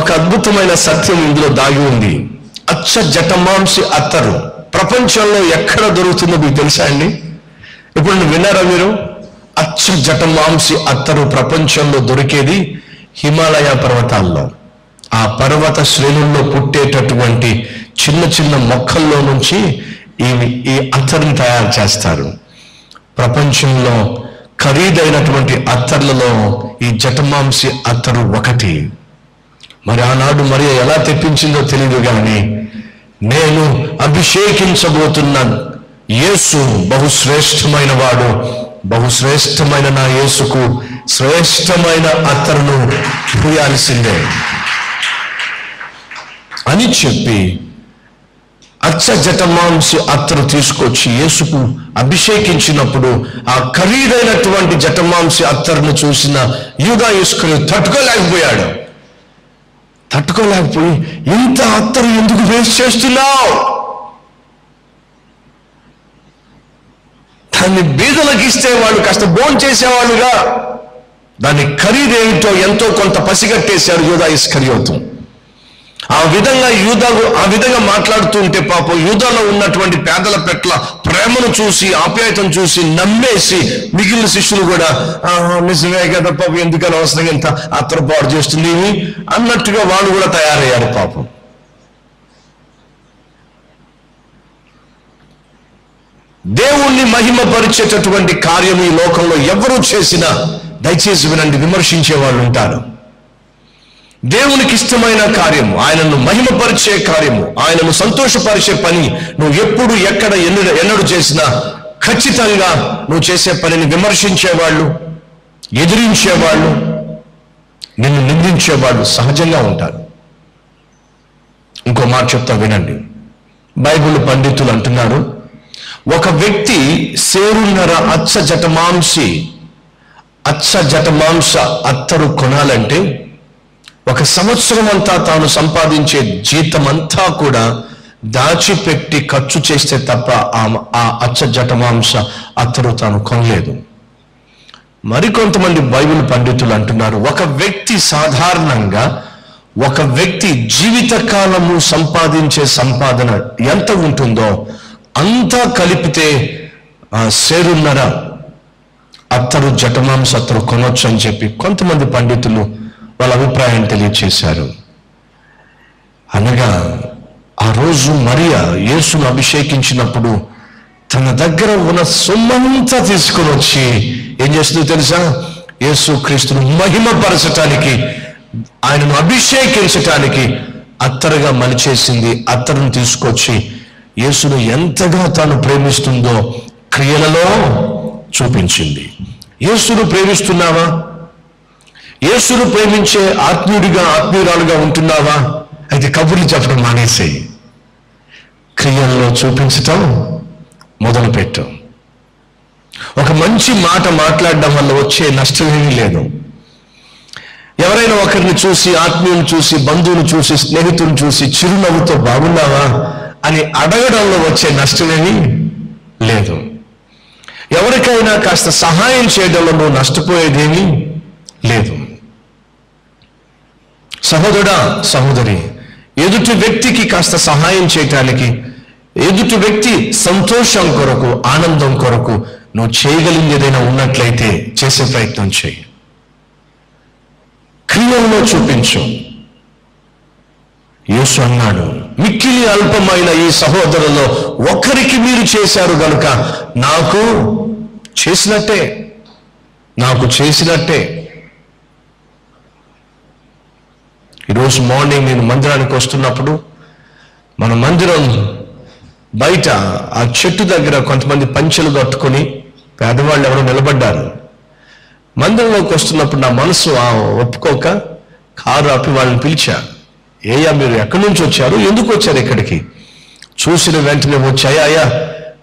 ఒక అద్భుతమైన సత్యం ఇందులో దాగి ఉంది. అచ్చ జటమాంసి అత్తరు ప్రపంచంలో ఎక్కడ దొరుకుతుందో మీకు తెలుసా అండి? ఇప్పుడు విన్నారా మీరు? అచ్చ జటమాంసి అత్తరు ప్రపంచంలో దొరికేది హిమాలయ పర్వతాల్లో, ఆ పర్వత శ్రేణుల్లో పుట్టేటటువంటి చిన్న చిన్న మొక్కల్లో నుంచి ఈ అత్తరుని తయారు చేస్తారు. ప్రపంచంలో ఖరీదైనటువంటి అత్తర్లలో ఈ జటమాంసి అత్తరు ఒకటి. మరి ఆనాడు మరియా ఎలా తెప్పించిందో తెలియదు, కానీ నేను అభిషేకించబోతున్న యేసు బహుశ్రేష్టమైన వాడు, బహుశ్రేష్టమైన నా యేసుకు శ్రేష్టమైన అత్తరును పూయాల్సిందే అని చెప్పి అచ్చ జటమాంసు అత్తరు తీసుకొచ్చి యేసుకు అభిషేకించినప్పుడు ఆ ఖరీదైనటువంటి జటమాంసు అత్తరును చూసిన యూదా ఇస్కరి తట్టుకోలేకపోయాడు. తట్టుకోలేకపోయి ఇంత అత్తరు ఎందుకు వేస్ట్ చేస్తున్నావు, దాన్ని బీదలకు ఇస్తే వాళ్ళు కాస్త బోన్ చేసేవాళ్ళుగా, దాని ఖరీదేమిటో ఎంతో కొంత పసిగట్టేశాడు యూదా ఇస్కరియోతు. ఆ విధంగా మాట్లాడుతూ ఉంటే పాపం యూదాలో ఉన్నటువంటి పేదల పట్ల ప్రేమను చూసి ఆప్యాయతను చూసి నమ్మేసి మిగిలిన శిష్యులు కూడా నిజమే కదా పాపం, ఎందుకని అవసరం ఇంత అత్తరుపాటు చేస్తుంది అన్నట్టుగా వాళ్ళు కూడా తయారయ్యారు పాపం. దేవుణ్ణి మహిమపరిచేటటువంటి కార్యం ఈ లోకంలో ఎవరు చేసినా దయచేసి వినండి, విమర్శించే వాళ్ళు ఉంటారు. దేవునికి ఇష్టమైన కార్యము, ఆయనను మహిమపరిచే కార్యము, ఆయనను సంతోషపరిచే పని నువ్వు ఎప్పుడు ఎక్కడ ఎన్నడు చేసినా ఖచ్చితంగా నువ్వు చేసే పనిని విమర్శించేవాళ్ళు, ఎదిరించేవాళ్ళు, నిన్ను నిందించేవాళ్ళు సహజంగా ఉంటారు. ఇంకో మాట చెప్తా వినండి, బైబిల్ పండితులు అంటున్నారు ఒక వ్యక్తి సేరున్నర అచ్చ జటమాంస అత్తరు కొనాలంటే ఒక సంవత్సరం అంతా తాను సంపాదించే జీతం అంతా కూడా దాచిపెట్టి ఖర్చు చేస్తే తప్ప ఆ అచ్చ జటమాంస అత్తరు తాను కొనలేదు. మరికొంతమంది బైబిల్ పండితులు అంటున్నారు సాధారణంగా ఒక వ్యక్తి జీవితకాలము సంపాదించే సంపాదన ఎంత ఉంటుందో అంతా కలిపితే సేరున్నర అత్తరు జటమాంస అత్తరు కొనొచ్చు అని చెప్పి కొంతమంది పండితులు వాళ్ళ అభిప్రాయం తెలియచేశారు. అనగా ఆ రోజు మరియ యేసును అభిషేకించినప్పుడు తన దగ్గర ఉన్న సొమ్మంతా తీసుకుని వచ్చి ఏం చేస్తుందో తెలుసా, యేసు క్రీస్తును మహిమపరచటానికి, ఆయనను అభిషేకించటానికి అత్తరుగా మలిచేసింది. అత్తరును తీసుకొచ్చి యేసును ఎంతగా తాను ప్రేమిస్తుందో క్రియలలో చూపించింది. యేసును ప్రేమిస్తున్నావా? యేసును ప్రేమించే ఆత్మీయుడిగా ఆత్మీయురాలుగా ఉంటున్నావా? అయితే కబుర్లు చెప్పడం మానేసేయి, క్రియల్లో చూపించటం మొదలుపెట్టు. ఒక మంచి మాట మాట్లాడడం వల్ల వచ్చే నష్టమేమీ లేదు. ఎవరైనా ఒకరిని చూసి, ఆత్మీయుని చూసి, బంధువుని చూసి, స్నేహితుని చూసి చిరునవ్వుతో బాగున్నావా అని అడగడంలో వచ్చే నష్టమేమీ లేదు. ఎవరికైనా కాస్త సహాయం చేయడంలో నువ్వు నష్టపోయేదేమీ లేదు. సహోదరుడా, సహోదరి, ఎదుటి వ్యక్తికి కాస్త సహాయం చేయటానికి, ఎదుటి వ్యక్తి సంతోషం కొరకు, ఆనందం కొరకు నువ్వు చేయగలిగింది ఏదైనా ఉన్నట్లయితే చేసే ప్రయత్నం చేయి, క్రియల్లో చూపించు. యేసు అన్నాడు, మిక్కిలి అల్పమైన ఈ సహోదరులలో ఒకరికి మీరు చేశారు గనుక నాకు చేసినట్టే. ఈరోజు మార్నింగ్ నేను మందిరానికి వస్తున్నప్పుడు మన మందిరం బయట ఆ చెట్టు దగ్గర కొంతమంది పంచెలు కట్టుకొని పేదవాళ్ళు ఎవరో నిలబడ్డారు. మందిరంలోకి వస్తున్నప్పుడు నా మనసు ఒప్పుకోక కారు ఆపి వాళ్ళని పిలిచా, ఏయ్యా మీరు ఎక్కడి నుంచి వచ్చారు, ఎందుకు వచ్చారు ఇక్కడికి? చూసిన వెంటనే వచ్చాయ్యా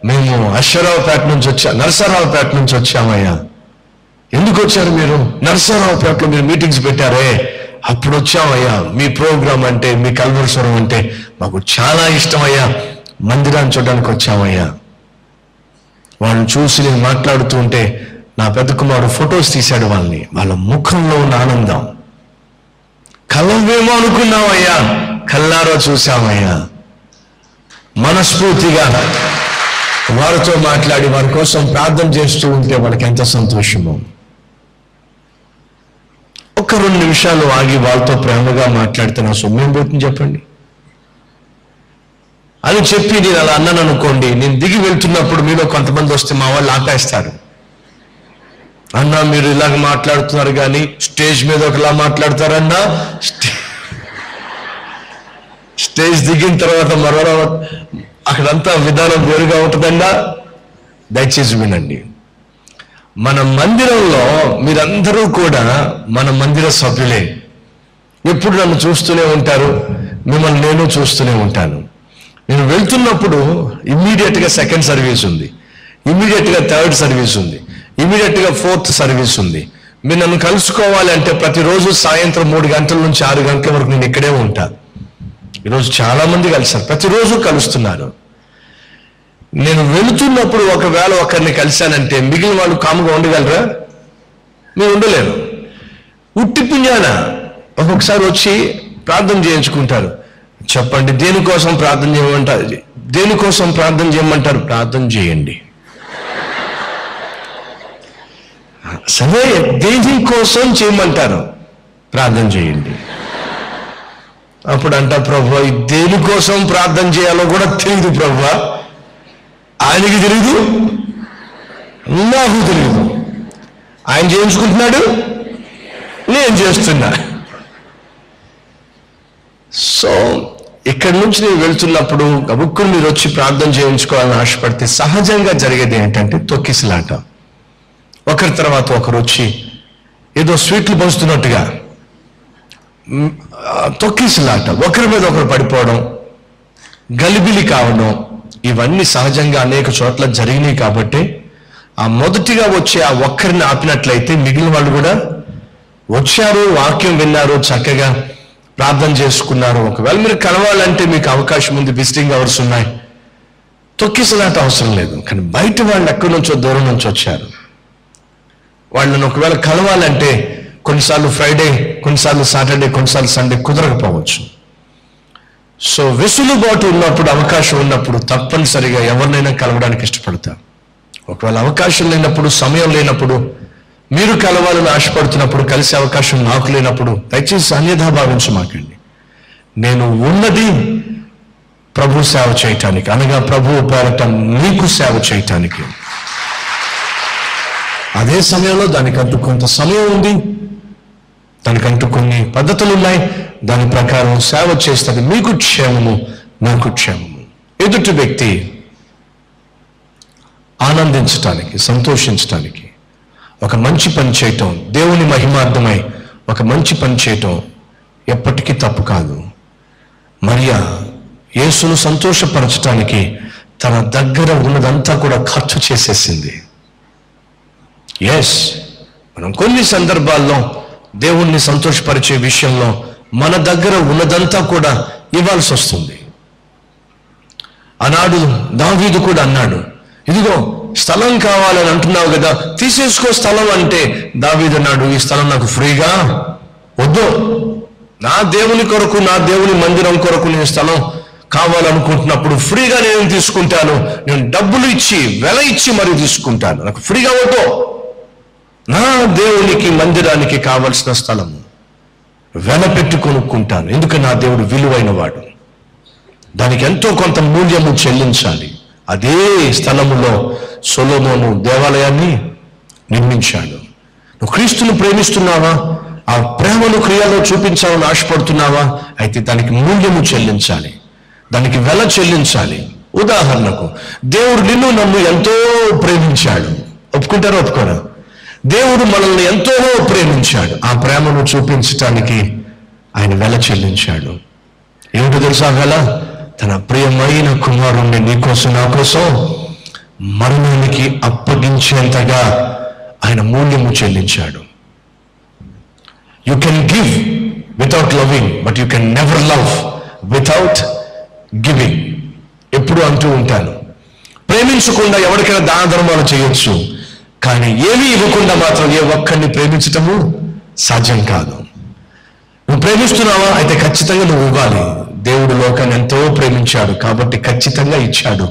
మేము నరసరావుపేట నుంచి వచ్చామయ్యా. ఎందుకు వచ్చారు మీరు? నరసరావుపేటలో మీరు మీటింగ్స్ పెట్టారే అప్పుడు వచ్చామయ్యా, మీ ప్రోగ్రామ్ అంటే, మీ కల్వరస్వరం అంటే మాకు చాలా ఇష్టమయ్యా, మందిరాన్ని చూడడానికి వచ్చామయ్యా. వాళ్ళని చూసి నేను మాట్లాడుతూ ఉంటే నా పెద్ద కుమారు ఫొటోస్ తీశాడు వాళ్ళని, వాళ్ళ ముఖంలో ఉన్న ఆనందం. కలవేమో అనుకున్నామయ్యా, కల్లారో చూసామయ్యా. మనస్ఫూర్తిగా వారితో మాట్లాడి వారి కోసం ప్రార్థన చేస్తూ ఉంటే వాళ్ళకి ఎంత సంతోషమో. ఒక 2 నిమిషాలు ఆగి వాళ్ళతో ప్రేమగా మాట్లాడితే నా సొమ్మేం పోతుంది చెప్పండి అని చెప్పి నేను అలా అన్నాను అనుకోండి, నేను దిగి వెళ్తున్నప్పుడు మీలో కొంతమంది వస్తే మా వాళ్ళు ఆపేస్తారు. అన్నా మీరు ఇలాగ మాట్లాడుతున్నారు కానీ స్టేజ్ మీద ఒకలా మాట్లాడతారన్నా, స్టేజ్ దిగిన తర్వాత మరో అక్కడంతా విధానం వేరుగా ఉంటుందన్నా. దయచేసి వినండి, మన మందిరంలో మీరందరూ కూడా మన మందిర సభ్యులే. ఎప్పుడు నన్ను చూస్తూనే ఉంటారు, మిమ్మల్ని నేను చూస్తూనే ఉంటాను. నేను వెళ్తున్నప్పుడు ఇమ్మీడియట్గా సెకండ్ సర్వీస్ ఉంది, ఇమ్మీడియట్గా థర్డ్ సర్వీస్ ఉంది, ఇమ్మీడియట్గా ఫోర్త్ సర్వీస్ ఉంది. మీరు నన్ను కలుసుకోవాలి అంటే ప్రతిరోజు సాయంత్రం 3 గంటల నుంచి 6 గంటల వరకు నేను ఇక్కడే ఉంటా. ఈరోజు చాలామంది కలిశారు, ప్రతిరోజు కలుస్తున్నారు. నేను వెళుతున్నప్పుడు ఒకవేళ ఒకరిని కలిశానంటే మిగిలిన వాళ్ళు కాముగా ఉండగలరా? నేను ఉండలేను. ఉట్టి పింజాన ఒక్కొక్కసారి వచ్చి ప్రార్థన చేయించుకుంటారు. చెప్పండి దేనికోసం ప్రార్థన చేయమంటారు, దేనికోసం ప్రార్థన చేయమంటారు? ప్రార్థన చేయండి. సరే దేనికోసం చేయమంటారు? ప్రార్థన చేయండి. అప్పుడు అంట, ప్రభు దేనికోసం ప్రార్థన చేయాలో కూడా తెలియదు, ప్రభు ఆయనకి తెలియదు, నాకు తెలియదు, ఆయన చేయించుకుంటున్నాడు, నేను చేస్తున్నా. సో ఇక్కడి నుంచి నేను వెళ్తున్నప్పుడు గబుక్కులు మీరు వచ్చి ప్రార్థన చేయించుకోవాలని ఆశపడితే సహజంగా జరిగేది ఏంటంటే తొక్కిసలాట. ఒకరి తర్వాత ఒకరు వచ్చి ఏదో స్వీట్లు పంచుతున్నట్టుగా తొక్కిసలాట, ఒకరి మీద ఒకరు పడిపోవడం, గలిబిలి కావడం, ఇవన్నీ సహజంగా అనేక చోట్ల జరిగినాయి. కాబట్టి ఆ మొదటిగా వచ్చే ఆ ఒక్కరిని ఆపినట్లయితే మిగిలిన వాళ్ళు కూడా వచ్చారు, వాక్యం విన్నారు, చక్కగా ప్రార్థన చేసుకున్నారు. ఒకవేళ మీరు కలవాలంటే మీకు అవకాశం ఉంది, విజిటింగ్ అవర్స్ ఉన్నాయి, తొక్కిసలాట అవసరం లేదు. కానీ బయట వాళ్ళు ఎక్కడి నుంచో దూరం నుంచి వచ్చారు, వాళ్ళని ఒకవేళ కలవాలంటే కొన్నిసార్లు ఫ్రైడే, కొన్నిసార్లు సాటర్డే, కొన్నిసార్లు సండే కుదరకపోవచ్చు. సో వెసులుబాటు ఉన్నప్పుడు, అవకాశం ఉన్నప్పుడు తప్పనిసరిగా ఎవరినైనా కలవడానికి ఇష్టపడతాం. ఒకవేళ అవకాశం లేనప్పుడు, సమయం లేనప్పుడు, మీరు కలవాలని ఆశపడుతున్నప్పుడు, కలిసే అవకాశం నాకు లేనప్పుడు దయచేసి అన్యథా భావించమాకండి. నేను ఉన్నది ప్రభు సేవ చేయటానికి, అనగా ప్రభు పేరట మీకు సేవ చేయటానికి. అదే సమయంలో దానికంటూ కొంత సమయం ఉంది, దానికంటూ కొన్ని పద్ధతులు ఉన్నాయి, దాని ప్రకారం సేవ చేస్తుంది. మీకు క్షేమము, నాకు క్షేమము. ఎదుటి వ్యక్తి ఆనందించటానికి, సంతోషించటానికి ఒక మంచి పని చేయటం, దేవుని మహిమార్థమై ఒక మంచి పని చేయటం ఎప్పటికీ తప్పు కాదు. మరియా యేసును సంతోషపరచటానికి తన దగ్గర ఉన్నదంతా కూడా ఖర్చు చేసేసింది. ఎస్, మనం కొన్ని సందర్భాల్లో దేవుణ్ణి సంతోషపరిచే విషయంలో మన దగ్గర ఉన్నదంతా కూడా ఇవ్వాల్సి వస్తుంది. ఆనాడు దావీదు కూడా అన్నాడు, ఇదిగో స్థలం కావాలని అంటున్నావు కదా, తీసేసుకో స్థలం అంటే దావీదు అన్నాడు, ఈ స్థలం నాకు ఫ్రీగా వద్దు, నా దేవుని కొరకు, నా దేవుని మందిరం కొరకు నేను స్థలం కావాలనుకుంటున్నప్పుడు ఫ్రీగా నేను తీసుకుంటాను, నేను డబ్బులు ఇచ్చి వెల ఇచ్చి మరీ తీసుకుంటాను, నాకు ఫ్రీగా వద్దు, నా దేవునికి మందిరానికి కావలసిన స్థలం వెల పెట్టి కొనుక్కుంటాను, ఎందుకంటే నా దేవుడు విలువైన వాడు, దానికి ఎంతో కొంత మూల్యము చెల్లించాలి. అదే స్థలములో సొలొమోను దేవాలయాన్ని నిర్మించాడు. నువ్వు క్రీస్తును ప్రేమిస్తున్నావా, ఆ ప్రేమను క్రియలో చూపించాలని ఆశపడుతున్నావా, అయితే దానికి మూల్యము చెల్లించాలి, దానికి వెల చెల్లించాలి. ఉదాహరణకు దేవుడు నిన్ను, నన్ను ఎంతో ప్రేమించాడు, ఒప్పుకుంటారా ఒప్పుకోరా? దేవుడు మనల్ని ఎంతో ప్రేమించాడు, ఆ ప్రేమను చూపించటానికి ఆయన వెల చెల్లించాడు. ఏమిటో తెలుసా వెల? తన ప్రియమైన కుమారుణ్ణి నీకోసం, నా కోసం మరణానికి అప్పగించేంతగా ఆయన మూల్యము చెల్లించాడు. You can give without loving, but you can never love without giving. ఎప్పుడు అంటూ ఉంటాను, ప్రేమించకుండా ఎవరికైనా దాన ధర్మాలు చేయొచ్చు, కానీ ఏమీ ఇవ్వకుండా మాత్రం ఏ ఒక్కరిని ప్రేమించటము సాధ్యం కాదు. నువ్వు ప్రేమిస్తున్నావా, అయితే ఖచ్చితంగా నువ్వు ఇవ్వాలి. దేవుడు లోకాన్ని ఎంతో ప్రేమించాడు కాబట్టి ఖచ్చితంగా ఇచ్చాడు.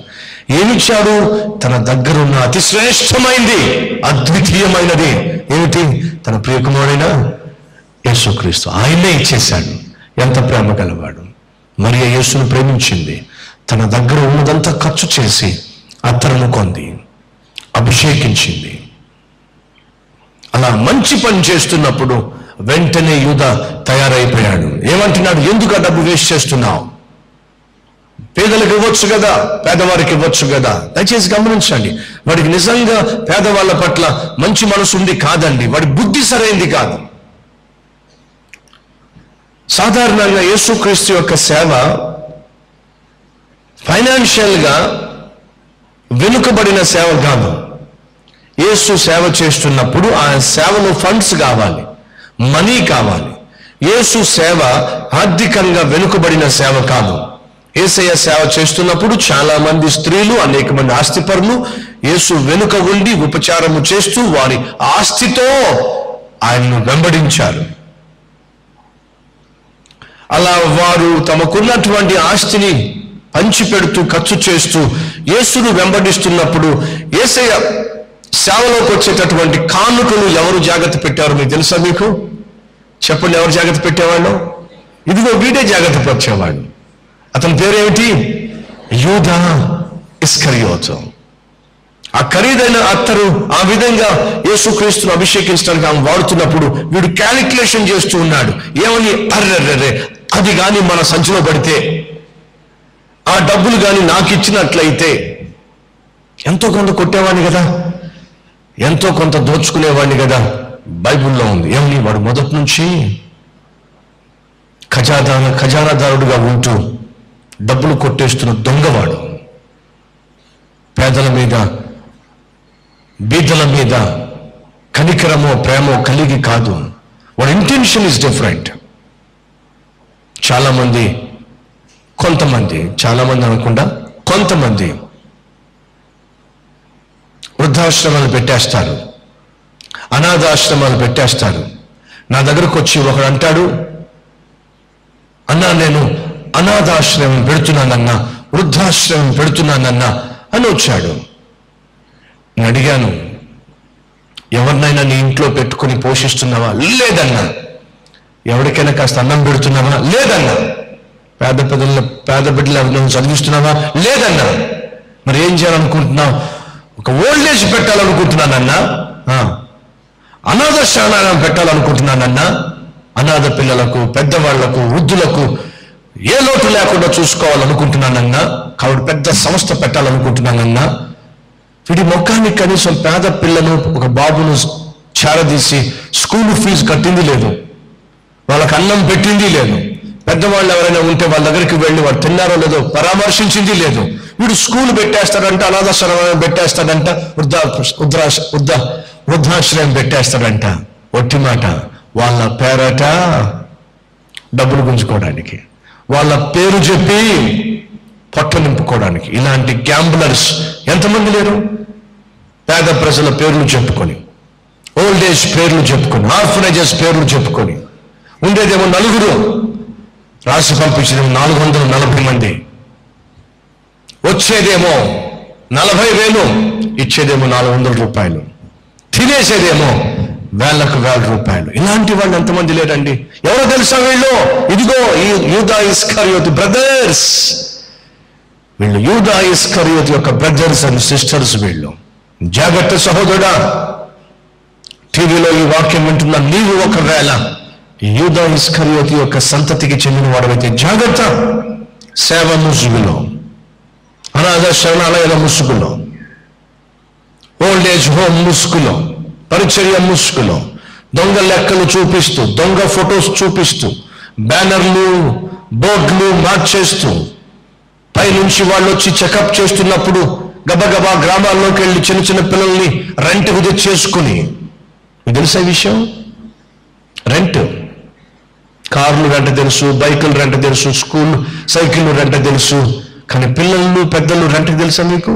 ఏమిచ్చాడు? తన దగ్గరున్న అతి శ్రేష్టమైంది, అద్వితీయమైనది ఏమిటి? తన ప్రియకుమారుడైన యేసుక్రీస్తు, ఆయనే ఇచ్చేశాడు. ఎంత ప్రేమ గలవాడు! మరియ యేసును ప్రేమించింది, తన దగ్గర ఉన్నదంతా ఖర్చు చేసి అత్తరును కొంది, అభిషేకించింది. అలా మంచి పని చేస్తున్నప్పుడు వెంటనే యూదా తయారైపోయాడు. ఏమంటున్నాడు? ఎందుకు ఆ డబ్బు వేస్ట్ చేస్తున్నావు? పేదలకు ఇవ్వచ్చు కదా, పేదవారికి ఇవ్వచ్చు కదా. దయచేసి గమనించండి, వాడికి నిజంగా పేదవాళ్ళ పట్ల మంచి మనసు ఉంది కాదండి, వాడి బుద్ధి సరైంది కాదు. సాధారణంగా యేసుక్రీస్తు యొక్క సేవ ఫైనాన్షియల్ గా వెనుకబడిన సేవ కాదు. యేసు సేవ చేస్తున్నప్పుడు ఆ సేవలో ఫండ్స్ కావాలి, మనీ కావాలి. యేసు సేవ ఆర్థికంగా వెనుకబడిన సేవ కాదు. యేసయ్య సేవ చేస్తున్నప్పుడు చాలా మంది స్త్రీలు, అనేక మంది ఆస్తిపరులు యేసు వెనుక ఉండి ఉపచారము చేస్తూ వారి ఆస్తితో ఆయన్ను వెంబడించారు. అలా వారు తమకున్నటువంటి ఆస్తిని పంచిపెడుతూ ఖర్చు చేస్తూ యేసును వెంబడిస్తున్నప్పుడు యేసయ్య సేవలోకి వచ్చేటటువంటి కానుకలు ఎవరు జాగ్రత్త పెట్టారు మీకు తెలుసా? మీకు చెప్పండి, ఎవరు జాగ్రత్త పెట్టేవాళ్ళు? ఇదిగో వీడే జాగ్రత్త పరిచేవాళ్ళు. అతని పేరేమిటి? యూదా ఇస్కరియోతు. ఆ ఖరీదైన అత్తరు ఆ విధంగా యేసుక్రీస్తును అభిషేకించడానికి ఆమె వాడుతున్నప్పుడు వీడు క్యాలిక్యులేషన్ చేస్తూ ఉన్నాడు. ఏమని? అర్రెర్రెర్రే, అది కానీ మన సంచిలో పడితే, ఆ డబ్బులు కానీ నాకు ఇచ్చినట్లయితే, ఎంతో కొంత కొట్టేవాడిని కదా, ఎంతో కొంత దోచుకునేవాడిని కదా. బైబిల్లో ఉంది. ఏమని? వాడు మొదటి నుంచి ఖజానాదారుడుగా ఉంటూ డబ్బులు కొట్టేస్తున్న దొంగవాడు. పేదల మీద, బీదల మీద కనికరమో ప్రేమో కలిగి కాదు. వాడి ఇంటెన్షన్ ఈజ్ డిఫరెంట్. చాలామంది, చాలామంది అనుకుండా కొంతమంది వృద్ధాశ్రమాలు పెట్టేస్తారు, అనాథాశ్రమాలు పెట్టేస్తారు. నా దగ్గరకు వచ్చి ఒకడు అంటాడు, అన్నా నేను అనాథాశ్రమం పెడుతున్నానన్నా, వృద్ధాశ్రమం పెడుతున్నానన్నా అని వచ్చాడు. నేను అడిగాను, ఎవరినైనా నీ ఇంట్లో పెట్టుకుని పోషిస్తున్నావా? లేదన్నా. ఎవరికైనా కాస్త అన్నం పెడుతున్నావా? లేదన్నా. పేద బిడ్డలు ఎవరినైనా చదివిస్తున్నావా? లేదన్నా. మరి ఏం చేయాలనుకుంటున్నావు? ఒక ఓల్డేజ్ పెట్టాలనుకుంటున్నానన్నా, అనాథ శరణాలయం పెట్టాలనుకుంటున్నానన్నా, అనాథ పిల్లలకు, పెద్దవాళ్లకు, వృద్ధులకు ఏ లోటు లేకుండా చూసుకోవాలనుకుంటున్నానన్నా, కాబట్టి పెద్ద సంస్థ పెట్టాలనుకుంటున్నానన్నా. వీడి ముఖాన్ని కనీసం పేద పిల్లను, ఒక బాబును చేరదీసి స్కూల్ ఫీజు కట్టింది లేదు, వాళ్ళకి అన్నం పెట్టింది లేదు, పెద్దవాళ్ళు ఎవరైనా ఉంటే వాళ్ళ దగ్గరికి వెళ్ళి వాడు తిన్నారో లేదో పరామర్శించింది లేదు. వీడు స్కూల్ పెట్టేస్తాడంట, అనాథాశ్రమం పెట్టేస్తాడంట, వృద్ధాశ్రయం పెట్టేస్తాడంట. ఒట్టి మాట, వాళ్ళ పేరట డబ్బులు గుంజుకోవడానికి, వాళ్ళ పేరు చెప్పి పొట్ట నింపుకోవడానికి. ఇలాంటి గ్యాంబులర్స్ ఎంతమంది లేరు? పేద ప్రజల పేర్లు చెప్పుకొని, ఓల్డ్ ఏజ్ పేర్లు చెప్పుకొని, ఆర్ఫనేజెస్ పేర్లు చెప్పుకొని, ఉండేదేమో నలుగురు, రాసి పంపించేదేమో 440 మంది, వచ్చేదేమో 40,000, ఇచ్చేదేమో 400 రూపాయలు, తినేసేదేమో వేలకు వేల రూపాయలు. ఇలాంటి వాళ్ళు ఎంతమంది లేరండి? ఎవరో తెలుసా వీళ్ళు? ఇదిగో ఈ యూదా ఇస్కరియోతు బ్రదర్స్. వీళ్ళు యూదా ఇస్కరియోతు యొక్క బ్రదర్స్ అండ్ సిస్టర్స్. వీళ్ళు జాగ్రత్త సహోదరుడా, టీవీలో ఈ వాక్యం వింటున్న నీవు ఒకవేళ యూదా ఇస్కరియోతు యొక్క సంతతికి చెందిన వాడవైతే జాగ్రత్త. సేవ ముసుగులో, అనాథ శరణాలయాల ముసుగులో, ఓల్డ్ ఏజ్ హోమ్ ముసుగులో, పరిచర్య ముసుగులో, దొంగ లెక్కలు చూపిస్తూ, దొంగ ఫొటోస్ చూపిస్తూ, బ్యానర్లు బోర్డులు మార్చేస్తూ, పైనుంచి వాళ్ళు వచ్చి చెకప్ చేస్తున్నప్పుడు గబగబా గ్రామాల్లోకి వెళ్ళి చిన్న చిన్న పిల్లల్ని రెంట్కు తెచ్చేసుకుని, తెలుసా విషయం? రెంట్, కార్లు రెంట తెలుసు, బైకులు రెంట తెలుసు, స్కూల్ సైకిళ్ళు రెంట తెలుసు, కానీ పిల్లలు పెద్దలు రెంట తెలుసా మీకు?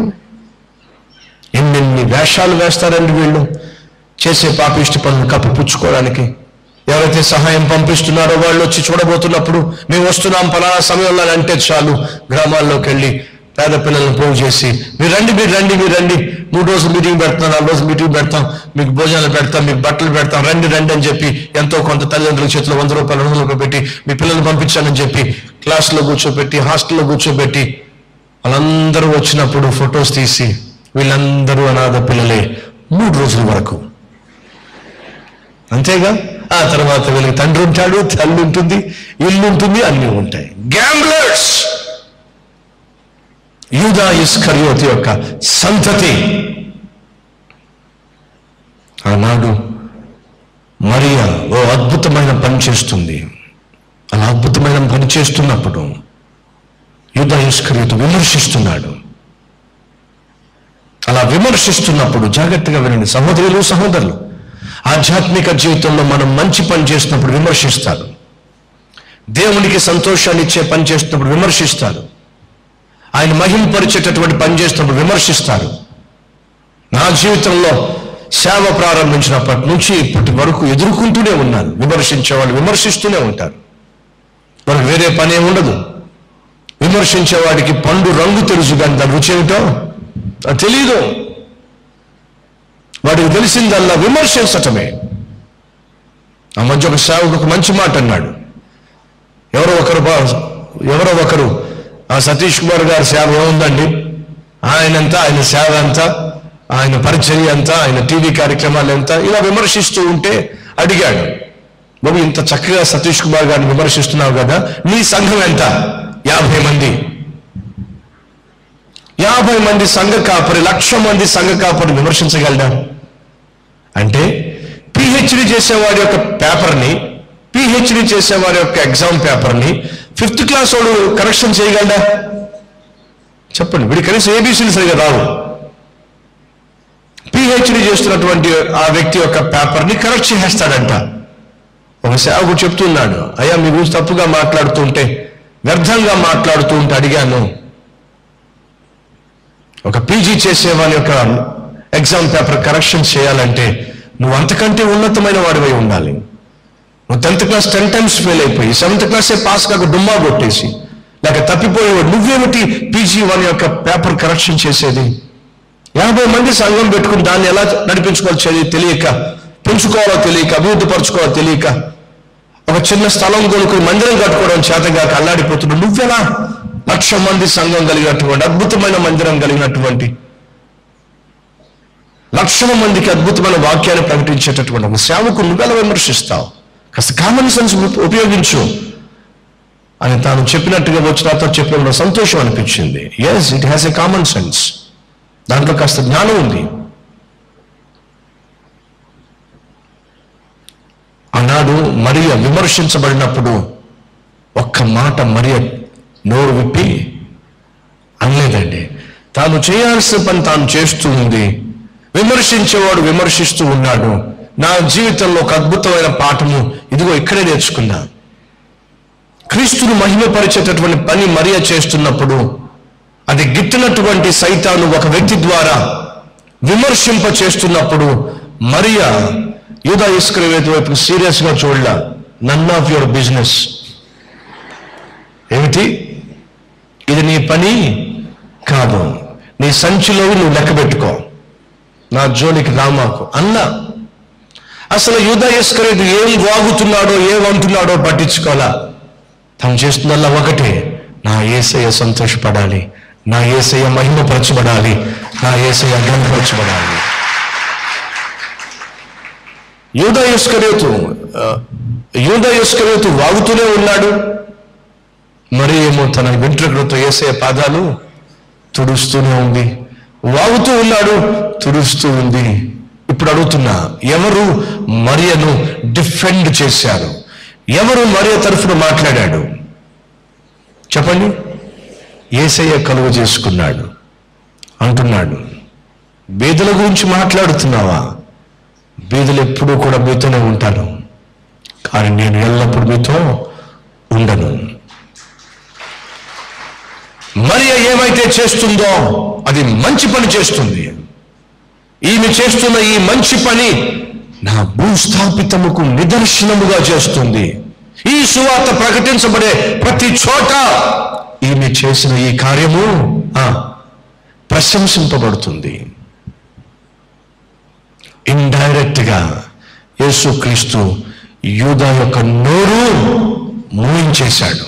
ఎన్నెన్ని వేషాలు వేస్తారండి వీళ్ళు చేసే పాపిష్టి పనులు కప్పిపుచ్చుకోవడానికి. ఎవరైతే సహాయం పంపిస్తున్నారో వాళ్ళు వచ్చి చూడబోతున్నప్పుడు మేము వస్తున్నాం పలానా సమయంలో అంటే చాలు, గ్రామాల్లోకి వెళ్ళి పేద పిల్లలను ఫోన్ చేసి మీరు రండి, 3 రోజులు మీటింగ్ పెడతాం, 4 రోజులు మీటింగ్ పెడతాం, మీకు భోజనాలు పెడతాం, మీకు బట్టలు పెడతాం, రండి అని చెప్పి ఎంతో కొంత తల్లిదండ్రుల చేతిలో 100 రూపాయలు పెట్టి మీ పిల్లలు పంపించాలని చెప్పి క్లాసులో కూర్చోబెట్టి, హాస్టల్లో కూర్చోబెట్టి, వాళ్ళందరూ వచ్చినప్పుడు ఫొటోస్ తీసి, వీళ్ళందరూ అనాథ పిల్లలే 3 రోజుల వరకు, అంతేగా. ఆ తర్వాత వీళ్ళకి తండ్రి ఉంటాడు, తల్లి ఉంటుంది, ఇల్లు ఉంటుంది, అన్నీ ఉంటాయి. గ్యాంబ్లర్స్, యూదా ఇస్కరియోతు యొక్క సంతతి. ఆనాడు మరియా ఓ అద్భుతమైన పని చేస్తుంది. అలా అద్భుతమైన పని చేస్తున్నప్పుడు యూదా ఇస్కరియోతు విమర్శిస్తున్నాడు. అలా విమర్శిస్తున్నప్పుడు జాగ్రత్తగా వినండి సహోదరులు సహోదరులు, ఆధ్యాత్మిక జీవితంలో మనం మంచి పని చేసినప్పుడు విమర్శిస్తారు, దేవునికి సంతోషాన్ని ఇచ్చే పని చేసినప్పుడు విమర్శిస్తారు, ఆయన మహిమపరిచేటటువంటి పని చేసినప్పుడు విమర్శిస్తారు. నా జీవితంలో సేవ ప్రారంభించినప్పటి నుంచి ఇప్పటి వరకు ఎదుర్కొంటూనే ఉన్నాను, విమర్శించే వాళ్ళు విమర్శిస్తూనే ఉంటారు, మనకు వేరే పనే ఉండదు. విమర్శించేవాడికి పండు రంగు తెలుసు కానీ దాని రుచి ఏమిటో తెలీదు. వాడికి తెలిసిందల్లా విమర్శించటమే. ఆ మధ్య ఒక సేవకు ఒక మంచి మాట అన్నాడు. ఎవరో ఒకరు ఆ సతీష్ కుమార్ గారి సేవ ఏముందండి, ఆయనంతా, ఆయన సేవ అంతా, ఆయన పరిచర్య అంతా, ఆయన టీవీ కార్యక్రమాలు ఎంత, ఇలా విమర్శిస్తూ ఉంటే అడిగాడు, బాబు ఇంత చక్కగా సతీష్ కుమార్ గారిని విమర్శిస్తున్నావు కదా, నీ సంఘం ఎంత? 50 మంది. 50 మంది సంఘ కాపరి 1,00,000 మంది సంఘ కాపరిని విమర్శించగలడా అంటే, పిహెచ్డి చేసేవారి యొక్క పేపర్ని, పిహెచ్డి చేసేవారి యొక్క ఎగ్జామ్ పేపర్ని 5th క్లాస్ వాడు కరెక్షన్ చేయగలడా? చెప్పండి, వీడి కనీసం ఏబీసీలు సరిగా రావు. పిహెచ్డి చేస్తున్నటువంటి ఆ వ్యక్తి యొక్క పేపర్ని కరెక్ట్ చేస్తాడంట. ఒక సేవకు చెప్తున్నాడు, అయ్యా మీ గురించి తప్పుగా మాట్లాడుతుంటే, వ్యర్థంగా మాట్లాడుతూ ఉంటే అడిగాను, ఒక పీజీ చేసే వాని యొక్క ఎగ్జామ్ పేపర్ కరెక్షన్ చేయాలంటే నువ్వు అంతకంటే ఉన్నతమైన వాడివై ఉండాలి. నువ్వు 10th క్లాస్ 10 times ఫెయిల్ అయిపోయి 7th క్లాసే పాస్ కాక డుమ్మా కొట్టేసి లేక తప్పిపోయేవాడు, నువ్వేమిటి పీజీ వాని యొక్క పేపర్ కరెక్షన్ చేసేది? 50 మంది సంఘం పెట్టుకుని దాన్ని ఎలా నడిపించుకోవాలి తెలియక, పెంచుకోవాలో తెలియక, అభివృద్ధి పరచుకోవాలో తెలియక, ఒక చిన్న స్థలం కొనుక్కుని మందిరం కట్టుకోవడం చేతగా అల్లాడిపోతున్నాడు. నువ్వెలా 1,00,000 మంది సంఘం కలిగినటువంటి అద్భుతమైన మందిరం కలిగినటువంటి 1,00,000 మందికి అద్భుతమైన వాక్యాన్ని ప్రకటించేటటువంటి ఒక సేవకు నువ్వెలా విమర్శిస్తావు? కాస్త కామన్ సెన్స్ ఉపయోగించు అని తాను చెప్పినట్టుగా వచ్చిన అతను చెప్పిన సంతోషం అనిపించింది. Yes, it has a common sense, దాంట్లో కాస్త జ్ఞానం ఉంది. ఆనాడు మరియ విమర్శించబడినప్పుడు ఒక్క మాట మరియ నోరు విప్పి అనలేదండి. తాను చేయాల్సిన పని తాను చేస్తూ ఉంది, విమర్శించేవాడు విమర్శిస్తూ ఉన్నాడు. నా జీవితంలో ఒక అద్భుతమైన పాఠము ఇదిగో ఇక్కడే నేర్చుకున్నా. క్రీస్తును మహిమపరిచేటటువంటి పని మరియ చేస్తున్నప్పుడు అది గిట్టినటువంటి సైతాను ఒక వ్యక్తి ద్వారా విమర్శింప చేస్తున్నప్పుడు మరియ యూదా ఇస్కరియోతు వైపు సీరియస్గా చూడలా. నన్ ఆఫ్ యువర్ బిజినెస్, ఏమిటి ఇది నీ పని కాదు, నీ సంచిలో నువ్వు లెక్క పెట్టుకో, నా జోలికి రామాకు అన్నా. అసలు యూదా ఇస్కరియోతు ఏం వాగుతున్నాడో ఏమంటున్నాడో పట్టించుకోవాలా. తను చేస్తున్నల్లా ఒకటే, నా యేసయ్య సంతోషపడాలి, నా యేసయ్య మహిమపరచబడాలి, నా యేసయ్య గణపరచబడాలి. యూదా ఇస్కరియోతు వాగుతూనే ఉన్నాడు. మరి ఏమో తన వెంట్రుకలతో యేసయ్య పాదాలు తుడుస్తూనే ఉంది, వాగుతూ ఉన్నాడు, తుడుస్తూ ఉంది. ఇప్పుడు అడుగుతున్నా, ఎవరు మరియను డిఫెండ్ చేశారు? ఎవరు మరియ తరఫున మాట్లాడాడు? చెప్పండి, యేసయ్య కలుగు చేసుకున్నాడు అంటున్నాడు. బీదల గురించి మాట్లాడుతున్నావా? బీదలు ఎప్పుడూ కూడా మీతోనే ఉంటాను, కానీ నేను ఎల్లప్పుడూ మీతో ఉండను. మరియ ఏమైతే చేస్తుందో అది మంచి పని చేస్తుంది. ఈమె చేస్తున్న ఈ మంచి పని నా భూస్థాపితముకు నిదర్శనముగా చేస్తుంది. ఈ సువార్త ప్రకటించబడే ప్రతి చోట ఈమె చేసిన ఈ కార్యము ప్రశంసింపబడుతుంది. ఇండైరెక్ట్గా యేసుక్రీస్తు యూదా యొక్క నోరు మూయించేశాడు.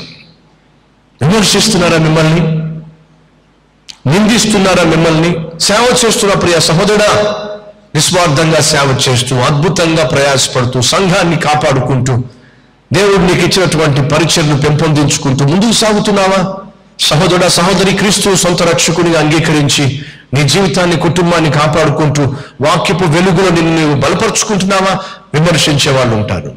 విమర్శిస్తున్నారా మిమ్మల్ని? నిందిస్తున్నారా మిమ్మల్ని? సేవ చేస్తున్న ప్రియ సహోదరుడా, నిస్వార్థంగా సేవ చేస్తూ, అద్భుతంగా ప్రయాసపడుతూ, సంఘాన్ని కాపాడుకుంటూ, దేవుడు నీకు ఇచ్చినటువంటి పరిచర్ను పెంపొందించుకుంటూ ముందుకు సాగుతున్నావా? సహోదరుడా సహోదరి, క్రీస్తు సొంత రక్షకునిగా అంగీకరించి నీ జీవితాన్ని, కుటుంబాన్ని కాపాడుకుంటూ వాక్యపు వెలుగులో నిన్ను బలపరుచుకుంటున్నావా? విమర్శించే వాళ్ళు ఉంటారు,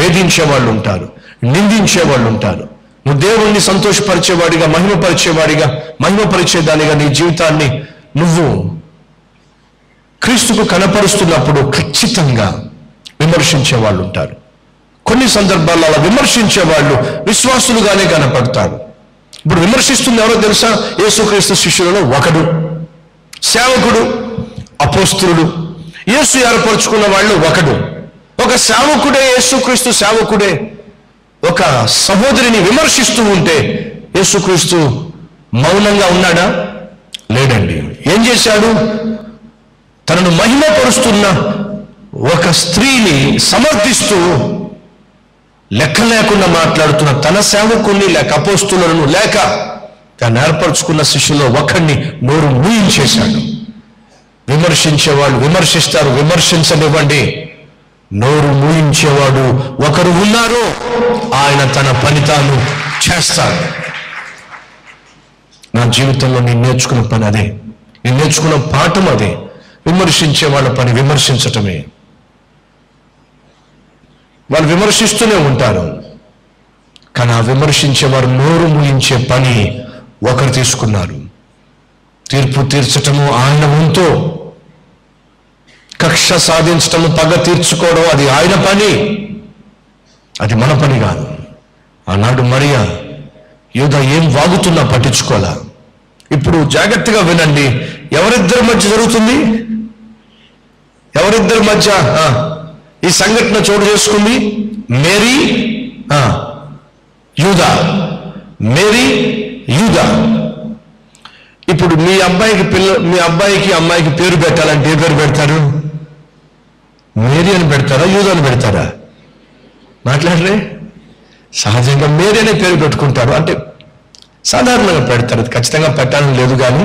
వేధించే వాళ్ళు ఉంటారు, నిందించే వాళ్ళు ఉంటారు. నువ్వు దేవుణ్ణి సంతోషపరిచేవాడిగా మహిమపరిచేదానిగా నీ జీవితాన్ని నువ్వు క్రీస్తుకు కనపరుస్తున్నప్పుడు ఖచ్చితంగా విమర్శించే వాళ్ళు ఉంటారు. కొన్ని సందర్భాల్లో అలా విమర్శించే వాళ్ళు విశ్వాసులుగానే కనపడతారు. ఇప్పుడు విమర్శిస్తుంది ఎవరో తెలుసా? యేసుక్రీస్తు శిష్యులలో ఒకడు, సేవకుడు, అపోస్తులుడు, యేసు ఏర్పరచుకున్న వాళ్ళు ఒకడు. ఒక సేవకుడే, యేసుక్రీస్తు సేవకుడే ఒక సహోదరిని విమర్శిస్తూ ఉంటే యేసుక్రీస్తు మౌనంగా ఉన్నాడా? లేదండి. ఏం చేశాడు? తనను మహిమపరుస్తున్న ఒక స్త్రీని సమర్థిస్తూ లెక్క లేకుండా మాట్లాడుతున్న తన సేవకుని లేక అపోస్తులను లేక తను ఏర్పరచుకున్న శిష్యులో ఒకరిని నోరు మూయించేశాడు. విమర్శించేవాళ్ళు విమర్శిస్తారు, విమర్శించనివ్వండి. నోరు మూయించేవాడు ఒకరు ఉన్నారు, ఆయన తన ఫలితాలు చేస్తాడు. నా జీవితంలో నేను నేర్చుకున్న పని అదే, నేను నేర్చుకున్న పాఠం అదే. విమర్శించే వాళ్ళ పని విమర్శించటమే. వాళ్ళు విమర్శిస్తూనే ఉంటారు, కానీ ఆ విమర్శించేవారు నోరు మూయించే పని ఒకరు తీసుకున్నారు. తీర్పు తీర్చటము ఆయన వంతు, కక్ష సాధించటము, పగ తీర్చుకోవడం అది ఆయన పని, అది మన పని కాదు. ఆనాడు మరియా యూదా ఏం వాగుతున్నా పట్టించుకోలే. ఇప్పుడు జాగ్రత్తగా వినండి, ఎవరిద్దరి మధ్య జరుగుతుంది, ఎవరిద్దరి మధ్య ఈ సంఘటన చోటు చేసుకుంది? మేరీ యూదా, మేరీ యూదా. ఇప్పుడు మీ అబ్బాయికి అమ్మాయికి పేరు పెట్టాలంటే ఏ పేరు పెడతారు? మేరీ అని పెడతారా, యూదా అని పెడతారా? మాట్లాడలే. సహజంగా మేరీ అనే పేరు పెట్టుకుంటారు, అంటే సాధారణంగా పెడతారు, ఖచ్చితంగా పెట్టాలని లేదు. కానీ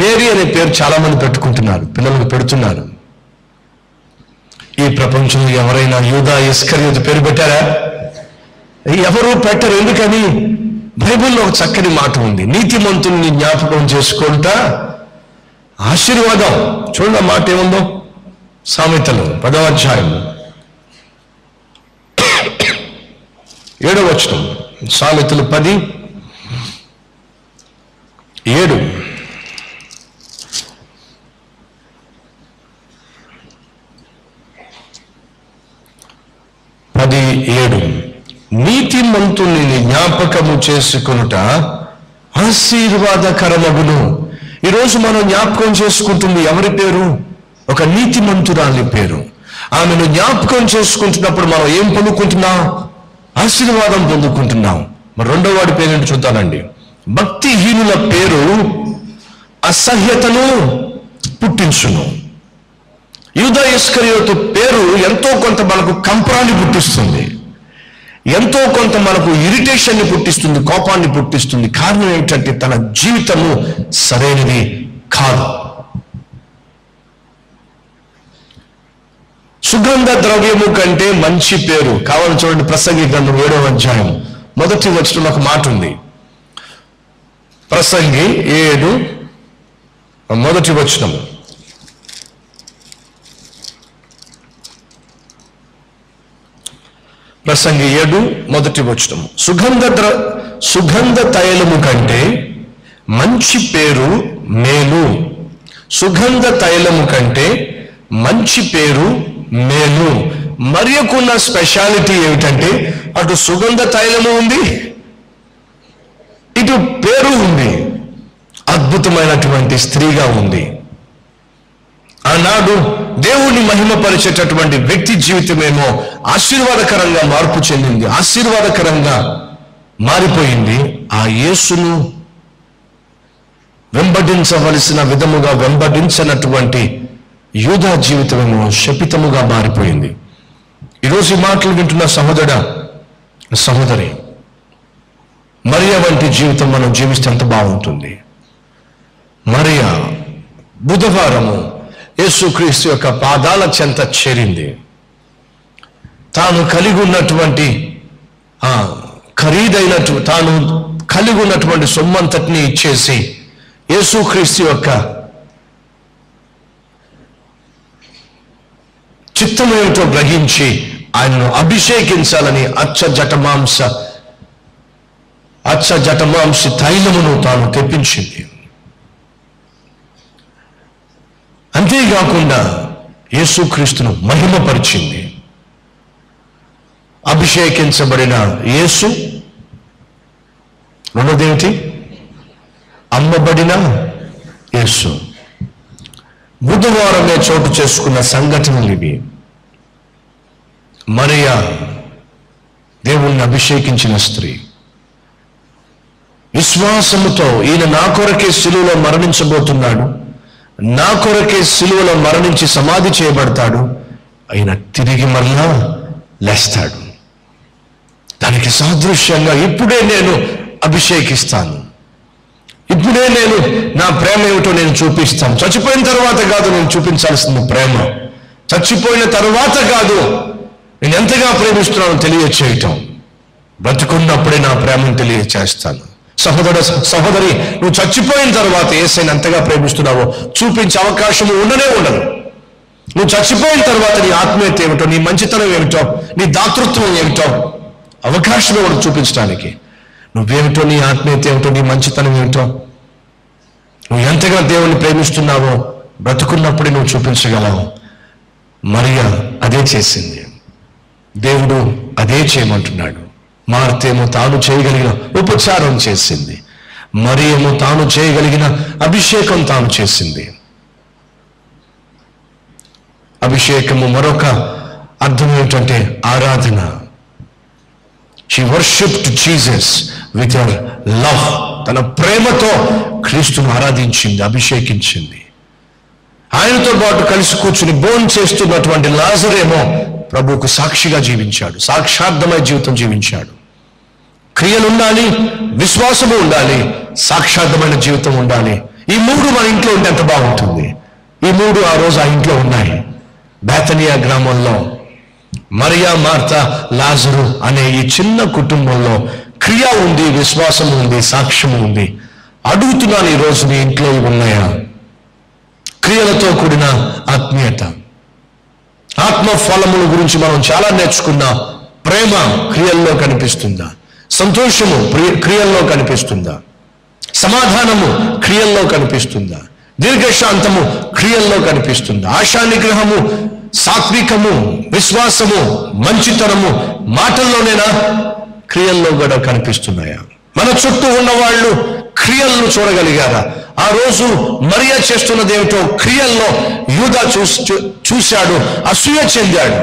మేరీ అనే పేరు చాలామంది పెట్టుకుంటున్నారు, పిల్లలకు పెడుతున్నారు. ఈ ప్రపంచంలో ఎవరైనా యూదా ఇస్కరియోతు పేరు పెట్టారా? ఎవరు పెట్టరు. ఎందుకని? బైబిల్లో ఒక చక్కని మాట ఉంది, నీతిమంతుల్ని జ్ఞాపకం చేసుకుంటా ఆశీర్వాదం. చూడండి ఆ మాట ఏముందో, సామెతలు 10వ అధ్యాయం 7వ వచనం, సామెతలు 10:7. నీతిమంతుని జ్ఞాపకము చేసుకునుట ఆశీర్వాదకరమగును. ఈరోజు మనం జ్ఞాపకం చేసుకుంటుంది ఎవరి పేరు? ఒక నీతిమంతురాలి పేరు. ఆమెను జ్ఞాపకం చేసుకుంటున్నప్పుడు మనం ఏం పొందుకుంటున్నాం? ఆశీర్వాదం పొందుకుంటున్నాం. మరి రెండో వాడి పేరు చూద్దానండి. భక్తిహీనుల పేరు అసహ్యతను పుట్టించును. యూదా ఇస్కరియోతు పేరు ఎంతో కొంత మనకు కంపరాన్ని పుట్టిస్తుంది, ఎంతో కొంత మనకు ఇరిటేషన్ని పుట్టిస్తుంది, కోపాన్ని పుట్టిస్తుంది. కారణం ఏమిటంటే తన జీవితము సరైనది కాదు. సుగంధ ద్రవ్యము కంటే మంచి పేరు కావాలని చూడండి. ప్రసంగి గ్రంథం 7వ అధ్యాయం 1వ వచనంలో ఒక మాట ఉంది. ప్రసంగి 7:1. ప్రసంగి 7:1. సుగంధ తైలము కంటే మంచి పేరు మేలు. సుగంధ తైలము కంటే మంచి పేరు మేలు. మరి యొక్క స్పెషాలిటీ ఏమిటంటే అటు సుగంధ తైలము ఉంది, ఇటు పేరు ఉంది. అద్భుతమైనటువంటి స్త్రీగా ఉంది. ఆనాడు దేవుణ్ణి మహిమపరిచేటటువంటి వ్యక్తి జీవితమేమో ఆశీర్వాదకరంగా మార్పు చెందింది, ఆశీర్వాదకరంగా మారిపోయింది. ఆ యేసును వెంబడించవలసిన విధముగా వెంబడించినటువంటి యూదా జీవితమేమో శపితముగా మారిపోయింది. ఈరోజు ఈ మాటలు వింటున్న సహోదరుడా, సహోదరి, మరియా వంటి జీవితం మనం జీవిస్తే ఎంత బాగుంటుంది. మరియా బుధవారము యేసుక్రీస్తు యొక్క పాదాల చెంత చేరింది. తాను కలిగి ఉన్నటువంటి సొమ్మంతటిని ఇచ్చేసి యేసుక్రీస్తు యొక్క చిత్తమేమిటో గ్రహించి ఆయనను అభిషేకించాలని అచ్చ జటమాంస आजचा जटमांसी थाईल मनोतानु तेपिंचिंदी अंते काकुंडा येसु क्रिस्तुनु महिम परिचिंदी అభిషేకించబడిన యేసు రెండోదేమిటి అమ్మబడిన యేసు బుధవారమే చోటు చేసుకున్న సంఘటనలు ఇవి మరియా దేవుణ్ణి అభిషేకించిన స్త్రీ విశ్వాసముతో ఈయన నా కొరకే సిలువలో మరణించబోతున్నాడు నా కొరకే సిలువలో మరణించి సమాధి చేయబడతాడు ఆయన తిరిగి మరలా లేస్తాడు దానికి సాదృశ్యంగా ఇప్పుడే నేను అభిషేకిస్తాను ఇప్పుడే నేను నా ప్రేమ ఏమిటో నేను చూపిస్తాను చచ్చిపోయిన తర్వాత కాదు నేను చూపించాల్సిన ప్రేమ చచ్చిపోయిన తర్వాత కాదు నేను ఎంతగా ప్రేమిస్తున్నానో తెలియచేయటం బ్రతుకున్నప్పుడే నా ప్రేమను తెలియచేస్తాను సహోదర సహోదరి నువ్వు చచ్చిపోయిన తర్వాత యేసుని ఎంతగా ప్రేమిస్తున్నావో చూపించే అవకాశం ఉండనే ఉండదు నువ్వు చచ్చిపోయిన తర్వాత నీ ఆత్మీయత ఏమిటో నీ మంచితనం ఏమిటో నీ దాతృత్వం ఏమిటో అవకాశం ఎవరు చూపించడానికి నువ్వేమిటో నీ ఆత్మీయత ఏమిటో నీ మంచితనం ఏమిటో నువ్వు ఎంతగా దేవుణ్ణి ప్రేమిస్తున్నావో బ్రతుకున్నప్పుడే నువ్వు చూపించగలవు మరియా అదే చేసింది దేవుడు అదే చేయమంటున్నాడు మార్తేమో తాను చేయగలిగిన ఉపచారం చేసింది మరియేమో తాను చేయగలిగిన అభిషేకం తాను చేసింది అభిషేకము మరొక అర్థం ఏంటంటే ఆరాధన She worshipped Jesus with her love. తన ప్రేమతో క్రీస్తును ఆరాధించింది అభిషేకించింది ఆయనతో పాటు కలిసి కూర్చుని బోన్ చేస్తున్నటువంటి లాజరేమో ప్రభువుకు సాక్షిగా జీవించాడు సాక్షార్థమైన జీవితం జీవించాడు క్రియలు ఉండాలి విశ్వాసము ఉండాలి సాక్షార్థమైన జీవితం ఉండాలి ఈ మూడు మన ఇంట్లో ఉంటే ఎంత బాగుంటుంది ఈ మూడు ఆ రోజు ఆ ఇంట్లో ఉన్నాయి బేతనియా గ్రామంలో మరియా మార్తా లాజరు అనే ఈ చిన్న కుటుంబంలో క్రియ ఉంది విశ్వాసం ఉంది సాక్ష్యం ఉంది అడుగుతున్నాను ఈ రోజు నీ ఇంట్లో ఉన్నాయా క్రియలతో కూడిన ఆత్మీయత ఆత్మ ఫలముల గురించి మనం చాలా నేర్చుకున్నాం ప్రేమ క్రియల్లో కనిపిస్తుందా సంతోషము క్రియల్లో కనిపిస్తుందా సమాధానము క్రియల్లో కనిపిస్తుందా దీర్ఘశాంతము క్రియల్లో కనిపిస్తుందా ఆశా నిగ్రహము సాత్వికము విశ్వాసము మంచితనము మాటల్లోనేనా క్రియల్లో కూడా కనిపిస్తున్నాయా మన చుట్టూ ఉన్నవాళ్ళు క్రియలను చూడగలిగారా ఆ రోజు మరియా చేస్తున్నది ఏమిటో క్రియల్లో యూదా చూశాడు అసూయ చెందాడు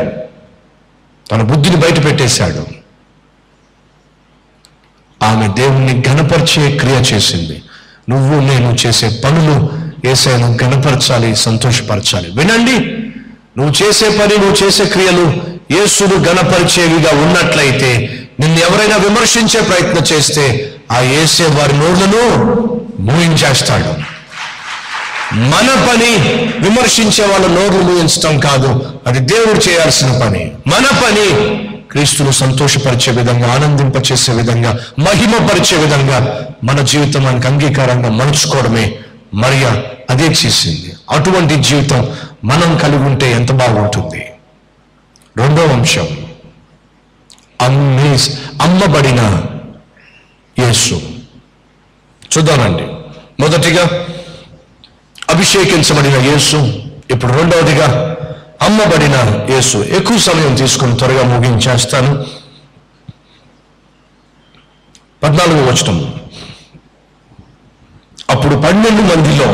తన బుద్ధిని బయట పెట్టేశాడు ఆమె దేవుణ్ణి ఘనపరిచే క్రియ చేసింది నువ్వు నేను చేసే పనులు యేసును ఘనపరచాలి సంతోషపరచాలి వినండి నువ్వు చేసే పని నువ్వు చేసే క్రియలు యేసును ఘనపరిచేవిగా ఉన్నట్లయితే నిన్ను ఎవరైనా విమర్శించే ప్రయత్నం చేస్తే ఆ యేసే వారి నోళ్లను మూయించేస్తాడు మన పని విమర్శించే వాళ్ళ నోర్లు మూయించడం కాదు అది దేవుడు చేయాల్సిన పని మన పని క్రీస్తును సంతోషపరిచే విధంగా ఆనందింపచేసే విధంగా మహిమపరిచే విధంగా మన జీవితం మనకు అంగీకారంగా మలుచుకోవడమే మరియా అదే చేసింది అటువంటి జీవితం మనం కలిగి ఉంటే ఎంత బాగుంటుంది రెండవ అంశం అమ్మబడిన యేసు చూద్దామండి మొదటిగా అభిషేకించబడిన యేసు ఇప్పుడు రెండవదిగా అమ్మబడిన యేసు ఎక్కువ సమయం తీసుకుని త్వరగా ముగించేస్తాను 14వ వచనం అప్పుడు 12 మందిలో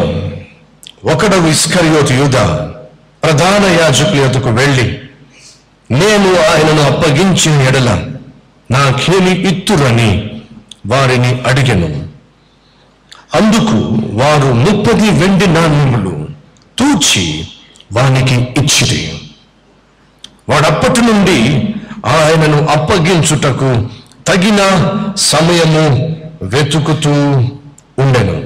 ఒకడు ఇస్కరియోతు యూదా ప్రధాన యాజకుల యొద్దకు వెళ్ళి నేను ఆయనను అప్పగించిన ఎడల నాకేమి ఇత్తురని వారిని అడిగెను అందుకు వారు 30 వెండి నాణెములు తూచి వానికి ఇచ్చిరి వాడప్పటి నుండి ఆయనను అప్పగించుటకు తగిన సమయము వెతుకుతూ ఉండెను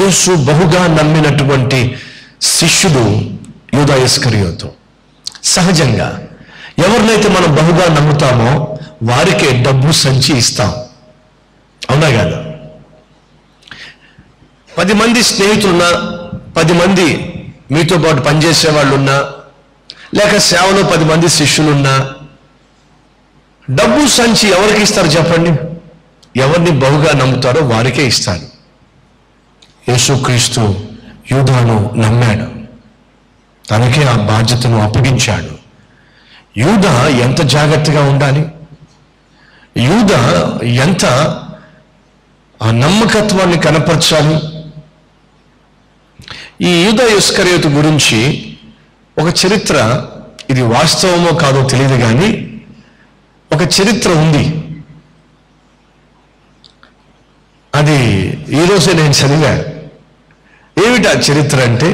యేసు బహుగా నమ్మినటువంటి శిష్యుడు యూదా ఇస్కరియోతు సహజంగా ఎవరినైతే మనం బహుగా నమ్ముతామో వారికే డబ్బు సంచి ఇస్తాం అవునా కదా 10 మంది స్నేహితులున్నా 10 మంది మీతో పాటు పనిచేసే వాళ్ళున్నా లేక సేవలో 10 మంది శిష్యులున్నా డబ్బు సంచి ఎవరికి ఇస్తారు చెప్పండి? ఎవరిని బహుగా నమ్ముతారో వారికే ఇస్తారు. యేసుక్రీస్తు యూదాను నమ్మాడు, తనకే ఆ బాధ్యతను అప్పగించాడు. యూదా ఎంత జాగ్రత్తగా ఉండాలి, యూదా ఎంత ఆ నమ్మకత్వాన్ని కనపరచాలి. ఈ యూదా ఇస్కరియోతు గురించి ఒక చరిత్ర, ఇది వాస్తవమో కాదో తెలియదు కానీ ఒక చరిత్ర ఉంది. అది ఈరోజే నేను చదివా. ఏమిటి ఆ చరిత్ర అంటే,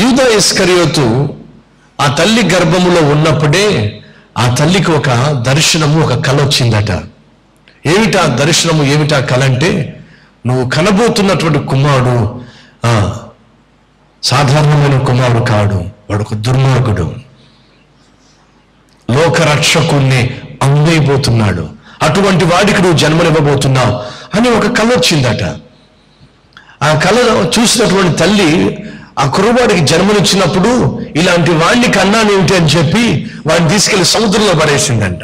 యూదా ఇస్కరియోతు ఆ తల్లి గర్భములో ఉన్నప్పుడే ఆ తల్లికి ఒక దర్శనము, ఒక కళ వచ్చిందట. ఏమిటా దర్శనము, ఏమిటా కళ అంటే, నువ్వు కనబోతున్నటువంటి కుమారుడు సాధారణమైన కుమారుడు కాడు, వాడు ఒక దుర్మార్గుడు, లోకరక్షకుణ్ణి అంగైపోతున్నాడు, అటువంటి వాడికి నువ్వు జన్మనివ్వబోతున్నావు అని ఒక కళ వచ్చిందట. ఆ కళ చూసినటువంటి తల్లి ఆ కుర్రవాడికి జన్మనిచ్చినప్పుడు ఇలాంటి వాడిని కన్నాను ఏమిటి అని చెప్పి వాడిని తీసుకెళ్లి సముద్రంలో పడేసిందంట.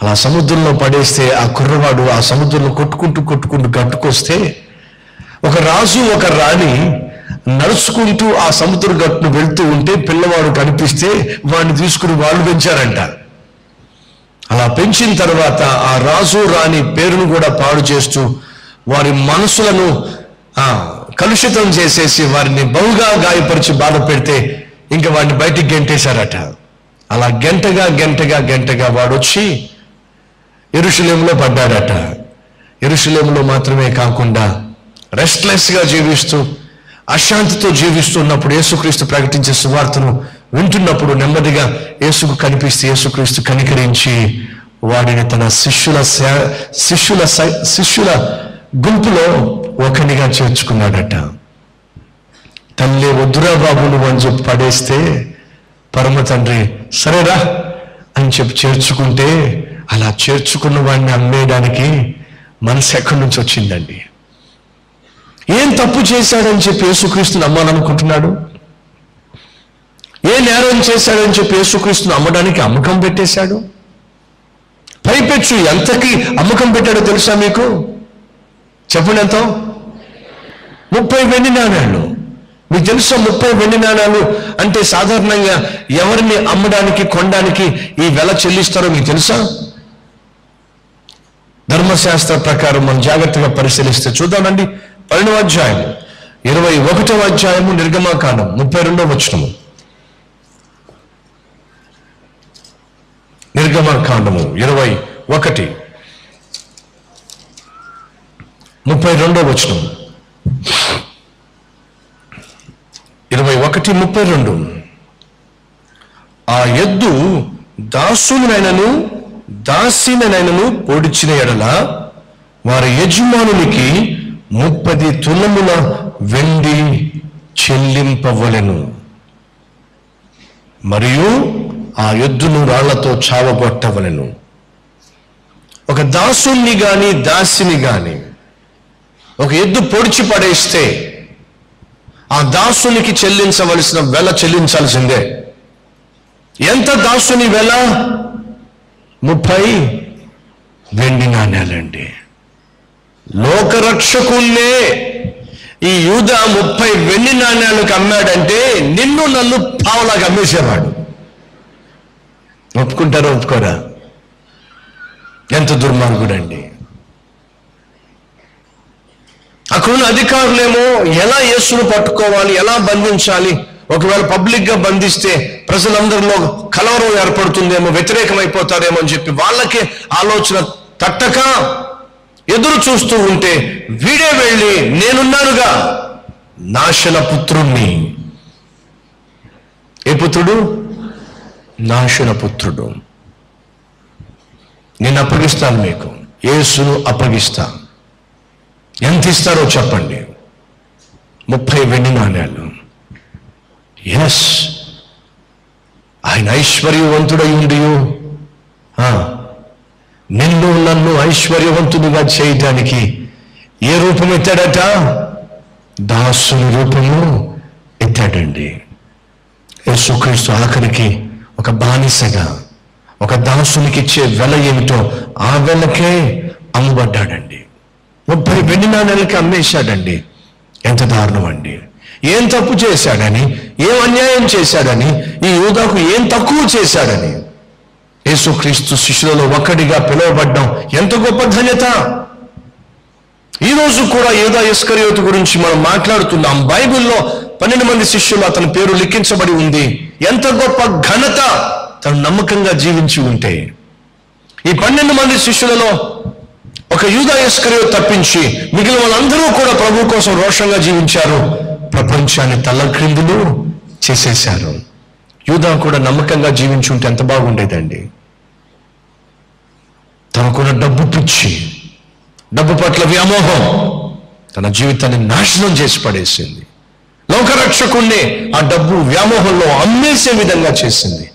అలా సముద్రంలో పడేస్తే ఆ కుర్రవాడు ఆ సముద్రంలో కొట్టుకుంటూ గట్టుకొస్తే ఒక రాజు ఒక రాణి నడుచుకుంటూ ఆ సముద్ర గట్టును వెళ్తూ ఉంటే పిల్లవాడు కనిపిస్తే వాడిని తీసుకుని వాళ్ళు పెంచారంట. అలా పెంచిన తర్వాత ఆ రాజు రాణి పేరును కూడా పాడు చేస్తూ వారి మనసులను కలుషితం చేసేసి వారిని బహుగా గాయపరిచి బాధ పెడితే ఇంకా వాడిని బయటికి గెంటేశారట. అలా గెంటగా వాడు వచ్చి యెరూషలేములో పడ్డాడట. యెరూషలేములో మాత్రమే కాకుండా రెస్ట్లెస్గా జీవిస్తూ అశాంతితో జీవిస్తున్నప్పుడు యేసుక్రీస్తు ప్రకటించే సువార్తను వింటున్నప్పుడు నెమ్మదిగా యేసుకు కనిపిస్తే యేసుక్రీస్తు కనికరించి వాడిని తన శిష్యుల గుంపులో ఒకనిగా చేర్చుకున్నాడట. తల్లి వద్దురా బాబును అని చెప్పి పడేస్తే పరమ తండ్రి సరేరా అని చెప్పి చేర్చుకుంటే అలా చేర్చుకున్న వాడిని అమ్మేయడానికి మనసు ఎక్కడి నుంచి వచ్చిందండి? ఏం తప్పు చేశాడని చెప్పి యేసుక్రీస్తుని అమ్మాలనుకుంటున్నాడు? ఏ నేరం చేశాడని చెప్పి యేసుక్రీస్తుని అమ్మడానికి అమ్మకం పెట్టేశాడు? పైపెచ్చు ఎంతకి అమ్మకం పెట్టాడో తెలుసా మీకు? చెప్పండి ఎంతో? 30 వెండి నాణేలు. మీకు తెలుసా 30 వెండి నాణేలు అంటే సాధారణంగా ఎవరిని అమ్మడానికి కొనడానికి ఈ వెల చెల్లిస్తారో మీకు తెలుసా? ధర్మశాస్త్ర ప్రకారం మనం జాగ్రత్తగా పరిశీలిస్తే చూద్దామండి. 12వ అధ్యాయము, 21వ అధ్యాయము, నిర్గమాకాండం 32వ వచనము. నిర్గమాకాండము 21, 32వ వచనము, 21, 32. ఆ ఎద్దు దాసునైనను దాసినైనను పొడిచిన ఎడల వారి యజమానునికి 30 తులముల వెండి చెల్లింపవలెను, మరియు ఆ ఎద్దును రాళ్లతో చావగొట్టవలెను. ఒక దాసుని గాని దాసిని గాని ఒక ఎద్దు పొడిచి పడేస్తే ఆ దాసునికి చెల్లించవలసిన వెల చెల్లించాల్సిందే. ఎంత దాసుని వెల? 30 వెండి నాణేలండి. లోకరక్షకుణ్ణే ఈ యూదా 30 వెండి నాణేలకు అమ్మాడంటే నిన్ను నన్ను పావులాగా అమ్మేసేవాడు. ఒప్పుకుంటారా ఒప్పుకోరా? ఎంత దుర్మార్గుడండి! అక్కడున్న అధికారులేమో ఎలా యేసును పట్టుకోవాలి, ఎలా బంధించాలి, ఒకవేళ పబ్లిక్గా బంధిస్తే ప్రజలందరిలో కలవరం ఏర్పడుతుందేమో, వ్యతిరేకమైపోతారేమో అని చెప్పి వాళ్ళకే ఆలోచన తట్టక ఎదురు చూస్తూ ఉంటే వీడే వెళ్ళి నేనున్నానుగా నాశన పుత్రుణ్ణి. ఏ పుత్రుడు? నాశన పుత్రుడు. నేను అప్పగిస్తాను మీకు, యేసును అప్పగిస్తా. ఎంత ఇస్తారో చెప్పండి? 30 వెండి నాణేలు. ఎస్, ఆయన ఐశ్వర్యవంతుడై ఉండియు నిన్ను నన్ను ఐశ్వర్యవంతునిగా చేయటానికి ఏ రూపం ఎత్తాడట? దాసుని రూపము ఎత్తాడండి. యేసుక్రీస్తు ఆఖరికి ఒక బానిసగా, ఒక దాసునికి ఇచ్చే వెల ఏమిటో ఆ వెలకే అమ్మబడ్డాడండి. 32 నెలలకి అమ్మేశాడండి. ఎంత దారుణం అండి! ఏం తప్పు చేశాడని, ఏం అన్యాయం చేశాడని, ఈ యూదాకు ఏం తక్కువ చేశాడని యేసుక్రీస్తు శిష్యులలో ఒక్కడిగా పిలువబడ్డం ఎంత గొప్ప ధన్యత. ఈరోజు కూడా యూదా ఇస్కరియోతు గురించి మనం మాట్లాడుతున్నాం. బైబిల్లో 12 మంది శిష్యులు, అతని పేరు లిఖించబడి ఉంది. ఎంత గొప్ప ఘనత! తను నమ్మకంగా జీవించి ఉంటే ఈ 12 మంది శిష్యులలో ఒక యూదా ఇస్కరియోతు తప్పించి మిగిలిన వాళ్ళందరూ కూడా ప్రభు కోసం రోషంగా జీవించారు. ప్రపంచాన్ని తలక్రిందులు చేసేశారు. యూదా కూడా నమ్మకంగా జీవించుంటే ఎంత బాగుండేదండి. తనకున్న డబ్బు పిచ్చి, డబ్బు పట్ల వ్యామోహం తన జీవితాన్ని నాశనం చేసి పడేసింది. లోకరక్షకుణ్ణి ఆ డబ్బు వ్యామోహంలో అమ్మేసే విధంగా చేసింది.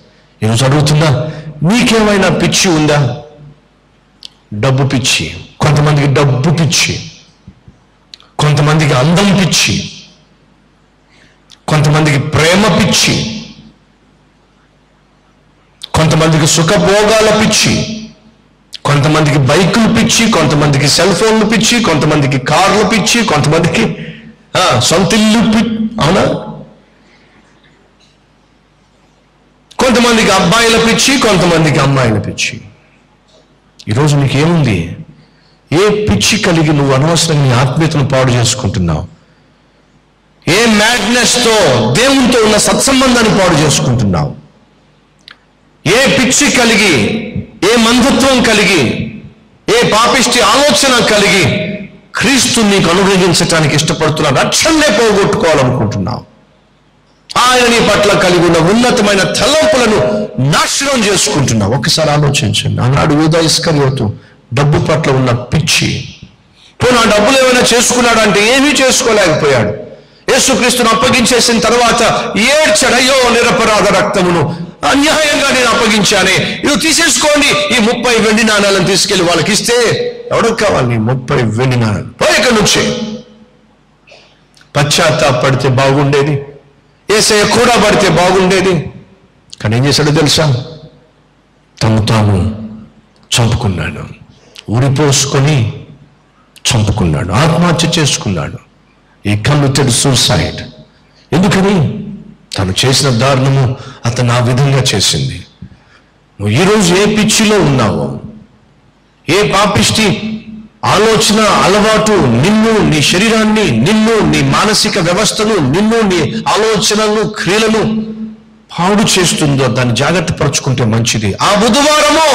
ఈరోజు అడుగుతున్నా, నీకేమైనా పిచ్చి ఉందా? డబ్బు పిచ్చి, కొంతమందికి డబ్బు పిచ్చి, కొంతమందికి అందం పిచ్చి, కొంతమందికి ప్రేమ పిచ్చి, కొంతమందికి సుఖభోగాల పిచ్చి, కొంతమందికి బైకులు పిచ్చి, కొంతమందికి సెల్ ఫోన్లు పిచ్చి, కొంతమందికి కార్లు పిచ్చి, కొంతమందికి సొంత ఇల్లు పిచ్చి, అవునా? కొంతమందికి అబ్బాయిల పిచ్చి, కొంతమందికి అమ్మాయిల పిచ్చి. ఈరోజు నీకేముంది? ఏ పిచ్చి కలిగి నువ్వు అనవసరంగా నీ ఆత్మీయతను పాడు చేసుకుంటున్నావు? ఏ మ్యాడ్నెస్ తో దేవునితో ఉన్న సత్సంబంధాన్ని పాడు చేసుకుంటున్నావు? ఏ పిచ్చి కలిగి, ఏ మందత్వం కలిగి, ఏ పాపిష్టి ఆలోచన కలిగి క్రీస్తు నీకు అనుగ్రహించడానికి ఇష్టపడుతున్నా రక్షణనే పోగొట్టుకోవాలనుకుంటున్నావు? ఆయన నీ పట్ల కలిగి ఉన్న ఉన్నతమైన తలంపులను నాశనం చేసుకుంటున్నావు. ఒకసారి ఆలోచించండి. ఆనాడు యూదా ఇస్కరియోతు డబ్బు పట్ల ఉన్న పిచ్చి. పోనీ ఆ డబ్బులు ఏమైనా చేసుకున్నాడు అంటే ఏమీ చేసుకోలేకపోయాడు. యేసుక్రీస్తును అప్పగించేసిన తర్వాత ఏడ్చాడయ్యో నిరపరాధ రక్తమును, అన్యాయంగా నేను అప్పగించానే, ఇది తీసేసుకోండి, ఈ 30 వెండి నాణాలను తీసుకెళ్లి వాళ్ళకి ఇస్తే ఎవరికి కావాలి? 30 వెండి నాణాలు పోయక నుంచి పశ్చాత్తాపడితే బాగుండేది, ఏసయ్య కూడా పడితే బాగుండేది. కానీ ఏం చేశాడో తెలుసా? తను తాను చంపుకున్నాడు, ఉరిపోసుకొని చంపుకున్నాడు, ఆత్మహత్య చేసుకున్నాడు. ఈ కమిటెడ్ సూసైడ్. ఎందుకని? తను చేసిన దారుణము అతను ఆ విధంగా చేసింది. నువ్వు ఈరోజు ఏ పిచ్చిలో ఉన్నావో, ఏ పాపిష్టి ఆలోచన అలవాటు నిన్ను, నీ శరీరాన్ని, నిన్ను, నీ మానసిక వ్యవస్థను, నిన్ను, నీ ఆలోచనలు, క్రియలను పాడు చేస్తుందో దాన్ని జాగ్రత్త పరచుకుంటే మంచిది. ఆ బుధవారము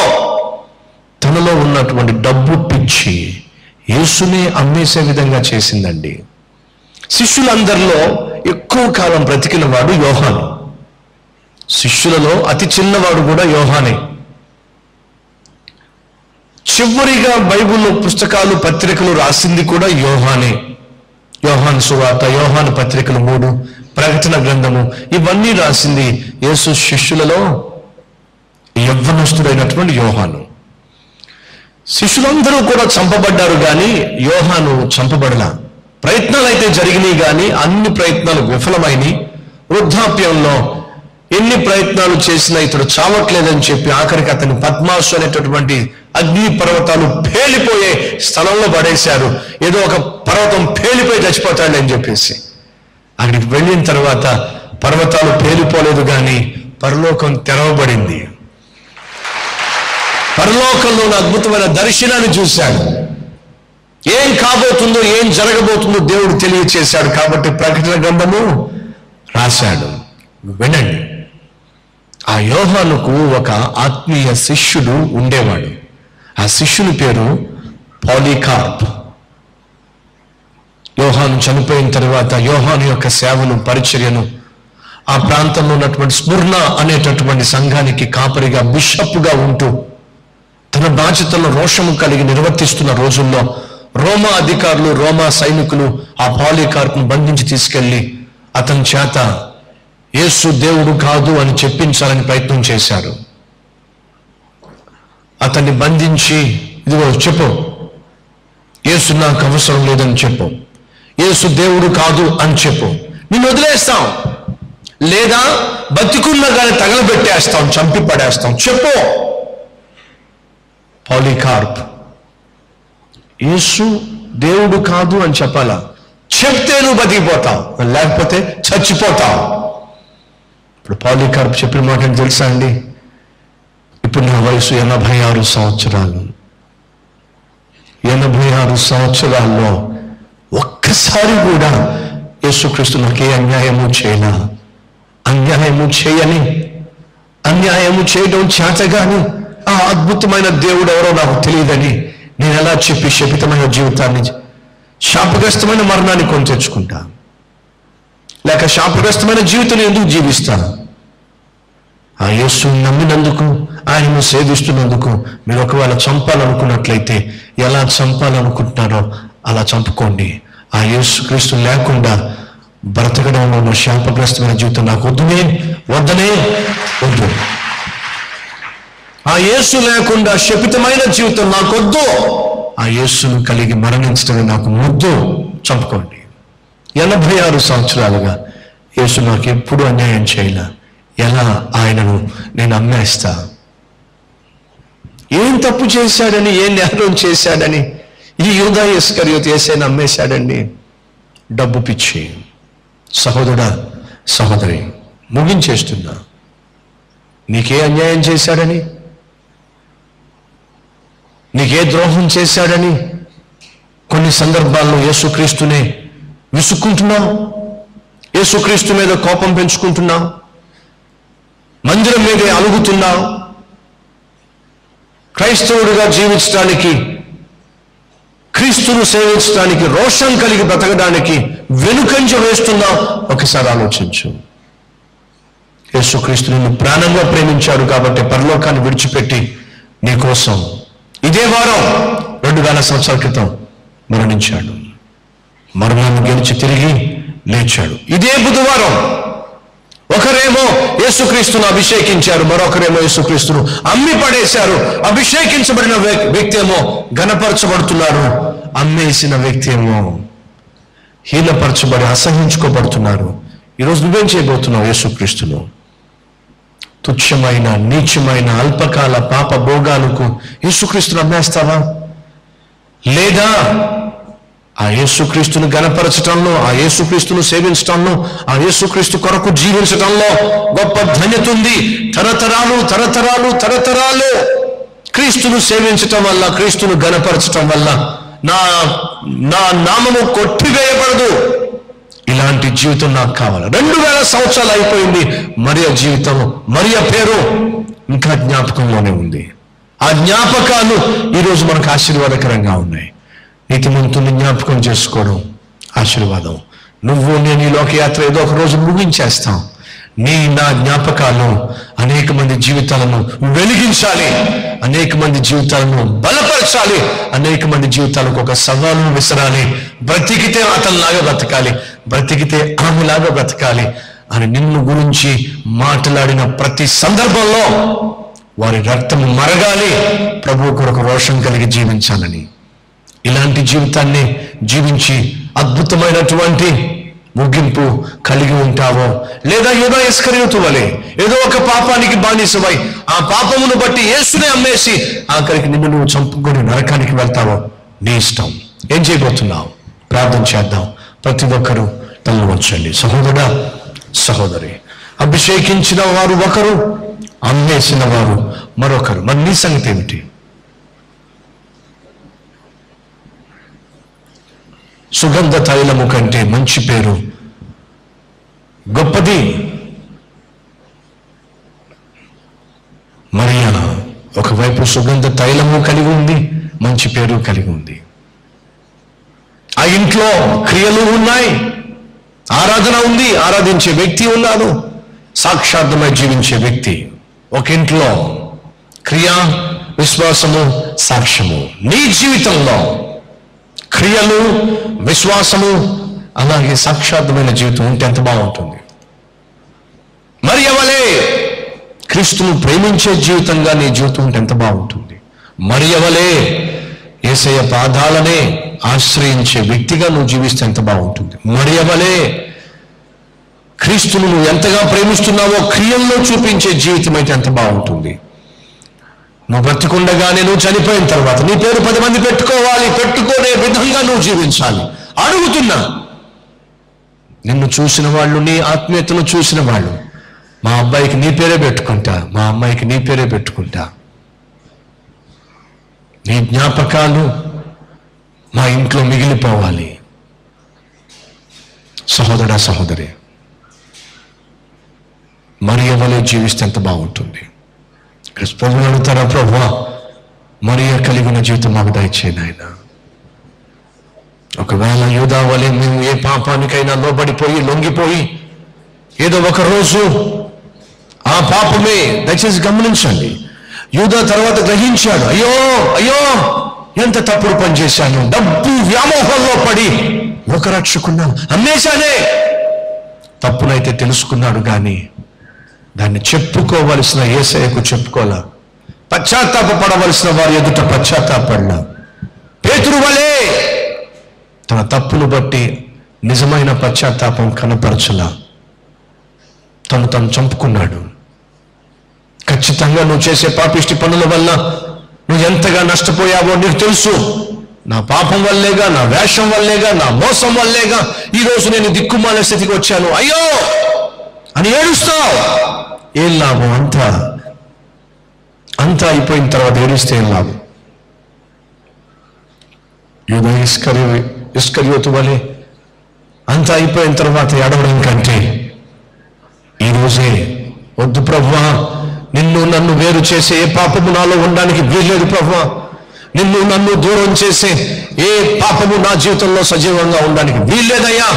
తనలో ఉన్నటువంటి డబ్బు పిచ్చి యేసునే అమ్మేసే విధంగా చేసిందండి. శిష్యులందరిలో ఎక్కువ కాలం బ్రతికిన వాడు యోహాను. శిష్యులలో అతి చిన్నవాడు కూడా యోహానే. చివరిగా బైబిల్లో పుస్తకాలు, పత్రికలు రాసింది కూడా యోహానే. యోహాను సువార్త, యోహాను పత్రికలు 3, ప్రకటన గ్రంథము, ఇవన్నీ రాసింది యేసు శిష్యులలో యవ్వనస్తుడైనటువంటి యోహాను. శిష్యులందరూ కూడా చంపబడ్డారు, కానీ యోహాను చంపబడలా. ప్రయత్నాలు అయితే జరిగినాయి, కానీ అన్ని ప్రయత్నాలు విఫలమైనవి. వృద్ధాప్యంలో ఎన్ని ప్రయత్నాలు చేసినా ఇతడు చావట్లేదని చెప్పి ఆఖరికి అతని పద్మాసు అనేటటువంటి అగ్ని పర్వతాలు పేలిపోయే స్థలంలో పడేశారు. ఏదో ఒక పర్వతం పేలిపోయి చచ్చిపోతాడు అని చెప్పేసి అక్కడికి వెళ్ళిన తర్వాత పర్వతాలు పేలిపోలేదు, కానీ పరలోకం తెరవబడింది. పరలోకంలో అద్భుతమైన దర్శనాన్ని చూశాడు. ఏం కాబోతుందో, ఏం జరగబోతుందో దేవుడు తెలియచేశాడు. కాబట్టి ప్రకటన గ్రంథము రాశాడు. వినండి, ఆ యోహానుకు ఒక ఆత్మీయ శిష్యుడు ఉండేవాడు. ఆ శిష్యుని పేరు పాలికార్ప్. యోహాను చనిపోయిన తర్వాత యోహాను యొక్క సేవను, పరిచర్యను ఆ ప్రాంతంలో ఉన్నటువంటి స్ముర్ణ అనేటటువంటి సంఘానికి కాపరిగా, బిషప్గా ఉంటూ తన బాధ్యతలో రోషము కలిగి నిర్వర్తిస్తున్న రోజుల్లో రోమా అధికారులు, రోమా సైనికులు ఆ పాలికార్పును బంధించి తీసుకెళ్లి అతని చేత యేసు దేవుడు కాదు అని చెప్పించాలని ప్రయత్నం చేశారు. అతన్ని బంధించి, ఇదిగో చెప్పు, యేసు నాకు అవసరం లేదని చెప్పు, యేసు దేవుడు కాదు అని చెప్పు, నిన్ను వదిలేస్తాం, లేదా బతికున్నా కానీ తగలబెట్టేస్తాం, చంపి పడేస్తాం, చెప్పు పాలికార్ప్ యేసు దేవుడు కాదు అని చెప్పాలా? చెప్తే నువ్వు బతికిపోతావు, లేకపోతే చచ్చిపోతావు. ఇప్పుడు పాలికార్ప్ చెప్పిన మాట నాకు తెలుసా అండి. ఇప్పుడు నా వయసు 86 సంవత్సరాలు. 86 సంవత్సరాల్లో ఒక్కసారి కూడా యేసుక్రీస్తు నాకు ఏ అన్యాయము చేయలా. అన్యాయము చేయని, అన్యాయము చేయడం చేతగాని ఆ అద్భుతమైన దేవుడు ఎవరో నాకు తెలియదని నేను ఎలా చెప్పి శపితమైన జీవితాన్ని, శాపగ్రస్తమైన మరణాన్ని కొని తెచ్చుకుంటా, లేక శాపగ్రస్తమైన జీవితం ఎందుకు జీవిస్తాను? ఆ యేసుని నమ్మినందుకు, ఆయనను సేవిస్తున్నందుకు మీరు ఒకవేళ చంపాలనుకున్నట్లయితే ఎలా చంపాలనుకుంటున్నారో అలా చంపుకోండి. ఆ యేసుక్రీస్తు లేకుండా బ్రతకడంలో ఉన్న శాపగ్రస్తమైన జీవితం నాకు వద్దునే వద్దనే వద్దు. ఆ యేసు లేకుండా శపితమైన జీవితం నాకొద్దు. ఆ యేసును కలిగి మరణించడం నాకు ముద్దు, చంపుకోండి. 86 సంవత్సరాలుగా యేసు నాకు ఎప్పుడు అన్యాయం చేయలే. ఎలా ఆయనను నేను అమ్మేస్తా? ఏం తప్పు చేశాడని, ఏం నేరం చేశాడని ఈ యూదా ఇస్కరియోతు యేసుని అమ్మేశాడండి? డబ్బు పిచ్చి. సహోదరుడా, సహోదరి, ముగించేస్తున్నా. నీకే అన్యాయం చేశాడని, నీకే ద్రోహం చేశాడని కొన్ని సందర్భాల్లో యేసుక్రీస్తునే విసుక్కుంటున్నావు, యేసుక్రీస్తు మీద కోపం పెంచుకుంటున్నావు, మందిరం మీదే అలుగుతున్నావు. క్రైస్తవుడిగా జీవించడానికి, క్రీస్తును సేవించడానికి, రోషం కలిగి బ్రతకడానికి వెనుకంజ వేస్తున్నావు. ఒకసారి ఆలోచించు. యేసుక్రీస్తు నిన్ను ప్రాణంగా ప్రేమించాడు కాబట్టి పరలోకాన్ని విడిచిపెట్టి నీ కోసం ఇదే వారం 2000 సంవత్సరాల క్రితం మరణించాడు, మరణాన్ని గెలిచి తిరిగి లేచాడు. ఇదే బుధవారం ఒకరేమో యేసుక్రీస్తును అభిషేకించారు, మరొకరేమో యేసుక్రీస్తును అమ్మి పడేశారు. అభిషేకించబడిన వ్యక్తి ఏమో ఘనపరచబడుతున్నారు, అమ్మేసిన వ్యక్తి ఏమో హీనపరచబడి అసహించుకోబడుతున్నారు. ఈరోజు నువ్వేం చేయబోతున్నావు? యేసుక్రీస్తును తుచ్చమైన, నీచమైన, అల్పకాల పాప భోగాలకు యేసుక్రీస్తును అమ్మేస్తావా? లేదా ఆ యేసుక్రీస్తును గణపరచటంలో, ఆ యేసుక్రీస్తును సేవించటంలో, ఆ యేసుక్రీస్తు కొరకు జీవించటంలో గొప్ప ధన్యత ఉంది. తరతరాలు తరతరాలు తరతరాలు క్రీస్తును సేవించటం వల్ల, క్రీస్తును గణపరచటం వల్ల నా నామము కొట్టివేయబడదు. ఇలాంటి జీవితం నాకు కావాలి. 2000 సంవత్సరాలు అయిపోయింది, మరియ జీవితము, మరియ పేరు ఇంకా జ్ఞాపకంలోనే ఉంది. ఆ జ్ఞాపకాలు ఈరోజు మనకు ఆశీర్వాదకరంగా ఉన్నాయి. నీతిమంతుని జ్ఞాపకం చేసుకోవడం ఆశీర్వాదం. నువ్వు నేను ఈ లోకయాత్ర ఏదో ఒక రోజు ముగించేస్తాం. నీ నా జ్ఞాపకాలు అనేక మంది జీవితాలను వెలిగించాలి, అనేక మంది జీవితాలను బలపరచాలి, అనేక మంది జీవితాలకు ఒక సవాలును విసరాలి. బ్రతికితే అతనిలాగా బ్రతకాలి, బ్రతికితే ఆమెలాగా బ్రతకాలి అని నిన్ను గురించి మాట్లాడిన ప్రతి సందర్భంలో వారి రక్తం మరగాలి, ప్రభు కొరకు రోషం కలిగి జీవించాలని. ఇలాంటి జీవితాన్ని జీవించి అద్భుతమైనటువంటి ముగింపు కలిగి ఉంటావో, లేదా యూదా ఇస్కరియోతు వలె ఏదో ఒక పాపానికి బానిసవై ఆ పాపమును బట్టి యేసుని అమ్మేసి ఆఖరికి నిన్ను నువ్వు చంపుకొని నరకానికి వెళ్తావో నీ ఇష్టం. ఏం చేయబోతున్నావు? ప్రార్థన చేద్దాం. ప్రతి ఒక్కరూ తల్లు వచ్చండి. సహోదరుడా, సహోదరి, అభిషేకించిన వారు ఒకరు, అమ్మేసిన వారు మరొకరు. మరి నీ సంగతి ఏమిటి? సుగంధ తైలము కంటే మంచి పేరు గొప్పది. మరియ ఒకవైపు సుగంధ తైలము కలిగి ఉంది, మంచి పేరు కలిగి ఉంది. ఆ ఇంట్లో క్రియలు ఉన్నాయి, ఆరాధన ఉంది, ఆరాధించే వ్యక్తి ఉన్నాడు, సాక్షార్థమై జీవించే వ్యక్తి. ఒక ఇంట్లో క్రియ, విశ్వాసము, సాక్ష్యము. నీ జీవితంలో క్రియలు, విశ్వాసము, అలాగే సాక్షార్థమైన జీవితం ఉంటే ఎంత బాగుంటుంది. మరి ఎవలే క్రీస్తును ప్రేమించే జీవితంగా నీ జీవితం ఉంటే ఎంత బాగుంటుంది. మరి ఎవలే యేసయ్య పాదాలనే ఆశ్రయించే వ్యక్తిగా నువ్వు జీవిస్తే ఎంత బాగుంటుంది. మరి ఎవలే క్రీస్తును నువ్వు ఎంతగా ప్రేమిస్తున్నావో క్రియల్లో చూపించే జీవితం అయితే ఎంత బాగుంటుంది. నువ్వు బ్రతికుండగానే నువ్వు చనిపోయిన తర్వాత నీ పేరు 10 మంది పెట్టుకోవాలి, పెట్టుకునే విధంగా నువ్వు జీవించాలి. అడుగుతున్నా, నిన్ను చూసిన వాళ్ళు, నీ ఆత్మీయతను చూసిన వాళ్ళు, మా అబ్బాయికి నీ పేరే పెట్టుకుంటా, మా అమ్మాయికి నీ పేరే పెట్టుకుంటా, నీ జ్ఞాపకాలు మా ఇంట్లో మిగిలిపోవాలి. సహోదరా సహోదరి, మరియ వలె జీవిస్తే ఎంత బాగుంటుంది. ప్రభువు అడుగుతారా, ప్రభువా మరియ కలిగిన జీవితం మాకు దయచేయండి ఆయన. ఒకవేళ యూదా వలె మేము ఏ పాపానికైనా లోబడిపోయి లొంగిపోయి ఏదో ఒక రోజు ఆ పాపమే, దయచేసి గమనించండి, యూదా తర్వాత గ్రహించాడు, అయ్యో అయ్యో ఎంత తప్పుడు పని చేశాను, డబ్బు వ్యామోహంలో పడి ఒక రక్షకున్నాను, అమ్మేశానే. తప్పునైతే తెలుసుకున్నాడు కానీ దాన్ని చెప్పుకోవలసిన యేసయ్యకు చెప్పుకోలే, పశ్చాత్తాప పడవలసిన వారి ఎదుట పశ్చాత్తాపడ్డా. పేతురు వలే తన తప్పును బట్టి నిజమైన పశ్చాత్తాపం కనపరచలా, తను చంపుకున్నాడు. ఖచ్చితంగా నువ్వు చేసే పాపిష్టి పనుల వల్ల నువ్వు ఎంతగా నష్టపోయావో నీకు తెలుసు. నా పాపం వల్లేగా, నా వేషం వల్లేగా, నా మోసం వల్లేగా ఈరోజు నేను దిక్కుమాల స్థితికి వచ్చాను, అయ్యో అని ఏడుస్తావు. ఏం లాభం? అంతా అయిపోయిన తర్వాత ఏడిస్తే ఏం లాభం? యూదా ఇస్కరియోతు వలె అంతా అయిపోయిన తర్వాత ఏడవడం కంటే ఈరోజే, వద్దు ప్రభువా, నిన్ను నన్ను వేరు చేసే ఏ పాపము నాలో ఉండడానికి వీల్లేదు ప్రభువా, నిన్ను నన్ను దూరం చేసే ఏ పాపము నా జీవితంలో సజీవంగా ఉండడానికి వీల్లేదయ్యా.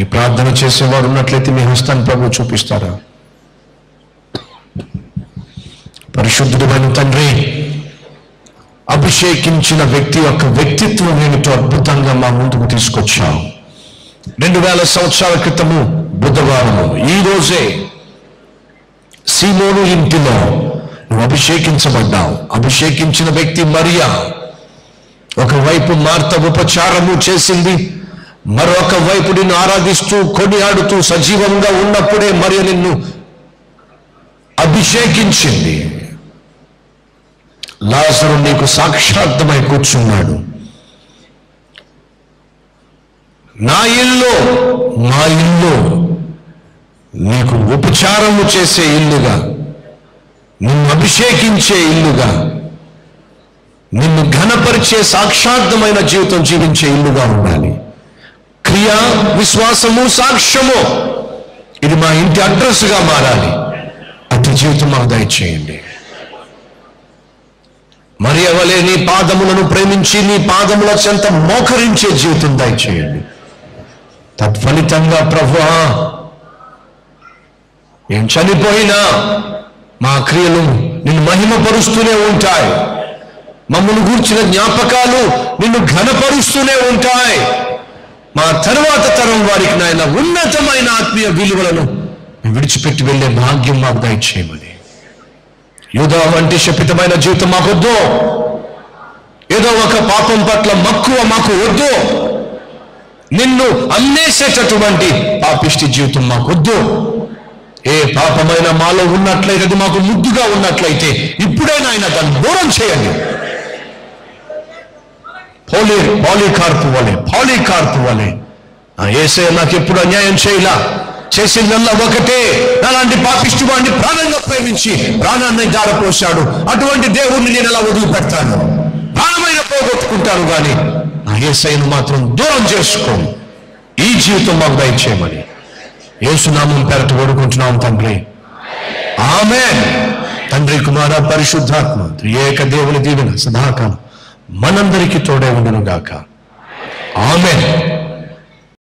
ఈ ప్రార్థన చేసేవారు ఉన్నట్లయితే మీ హస్తాన్ని ప్రభు చూపిస్తారా? పరిశుద్ధుడైన తండ్రి, అభిషేకించిన వ్యక్తి యొక్క వ్యక్తిత్వం ఏమిటో అద్భుతంగా మా ముందుకు తీసుకొచ్చావు. 2000 సంవత్సరాల క్రితము బుధవారము ఈ రోజే సీమోను ఇంటిలో నువ్వు అభిషేకించబడ్డావు. అభిషేకించిన వ్యక్తి మరియ. ఒకవైపు మార్త ఉపచారము చేసింది, మరొక వైపు నిన్ను ఆరాధిస్తూ కొనియాడుతూ సజీవంగా ఉన్నప్పుడే మరియ నిన్ను అభిషేకించింది. లాజరు నీకు సాక్షార్థమై కూర్చున్నాడు. నా ఇల్లు, మా ఇల్లు నీకు ఉపచారము చేసే ఇల్లుగా, నిన్ను అభిషేకించే ఇల్లుగా, నిన్ను ఘనపరిచే సాక్షార్థమైన జీవితం జీవించే ఇల్లుగా ఉండాలి. క్రియా, విశ్వాసము, సాక్ష్యము, ఇది మా ఇంటి అడ్రస్గా మారాలి. అతి జీవితం మాకు దయచేయండి. మరియ వలె నీ పాదములను ప్రేమించి నీ పాదముల చెంత మోకరించే జీవితం దయచేయండి. తత్ఫలితంగా ప్రభువా, ఏం చనిపోయినా మా క్రియలు నిన్ను మహిమపరుస్తూనే ఉంటాయి, మమ్మల్ని గూర్చిన జ్ఞాపకాలు నిన్ను ఘనపరుస్తూనే ఉంటాయి. మా తర్వాత తరం వారికి నాయన ఉన్నతమైన ఆత్మీయ విలువలను విడిచిపెట్టి వెళ్లే భాగ్యం మాకు దయచేయమని. యూదా వంటి శపితమైన జీవితం మాకొద్దు, ఏదో ఒక పాపం పట్ల మక్కువ మాకు వద్దు, నిన్ను అమ్మేసేటటువంటి పాపిష్టి జీవితం మాకొద్దు. ఏ పాపమైన మాలో ఉన్నట్లయితే, అది మాకు ముద్దుగా ఉన్నట్లయితే ఇప్పుడే నాయన దాన్ని దూరం చేయండి. పాలికార్పు వలె యేసే నాకు ఎప్పుడు అన్యాయం చేయలా, చేసిందల్లా ఒకటే, అలాంటి పాపిష్టి వాడిని ప్రాణంగా ప్రేమించి ప్రాణాన్ని దారపోశాడు, అటువంటి దేవుణ్ణి నేను ఎలా వదిలిపెడతాను? ప్రాణమైన పోగొట్టుకుంటాను కానీ నా యేసయ్యను మాత్రం దూరం చేసుకోను. ఈ జీవితం మాకు దయచేయమని యేసునామం పేరట వేడుకుంటున్నాం తండ్రి, ఆమేన్. తండ్రి, కుమార, పరిశుద్ధాత్మ, ఏక దేవుని దీవెన సదాకాలం మనందరికీ తోడే ఉండును గాక. ఆమేన్.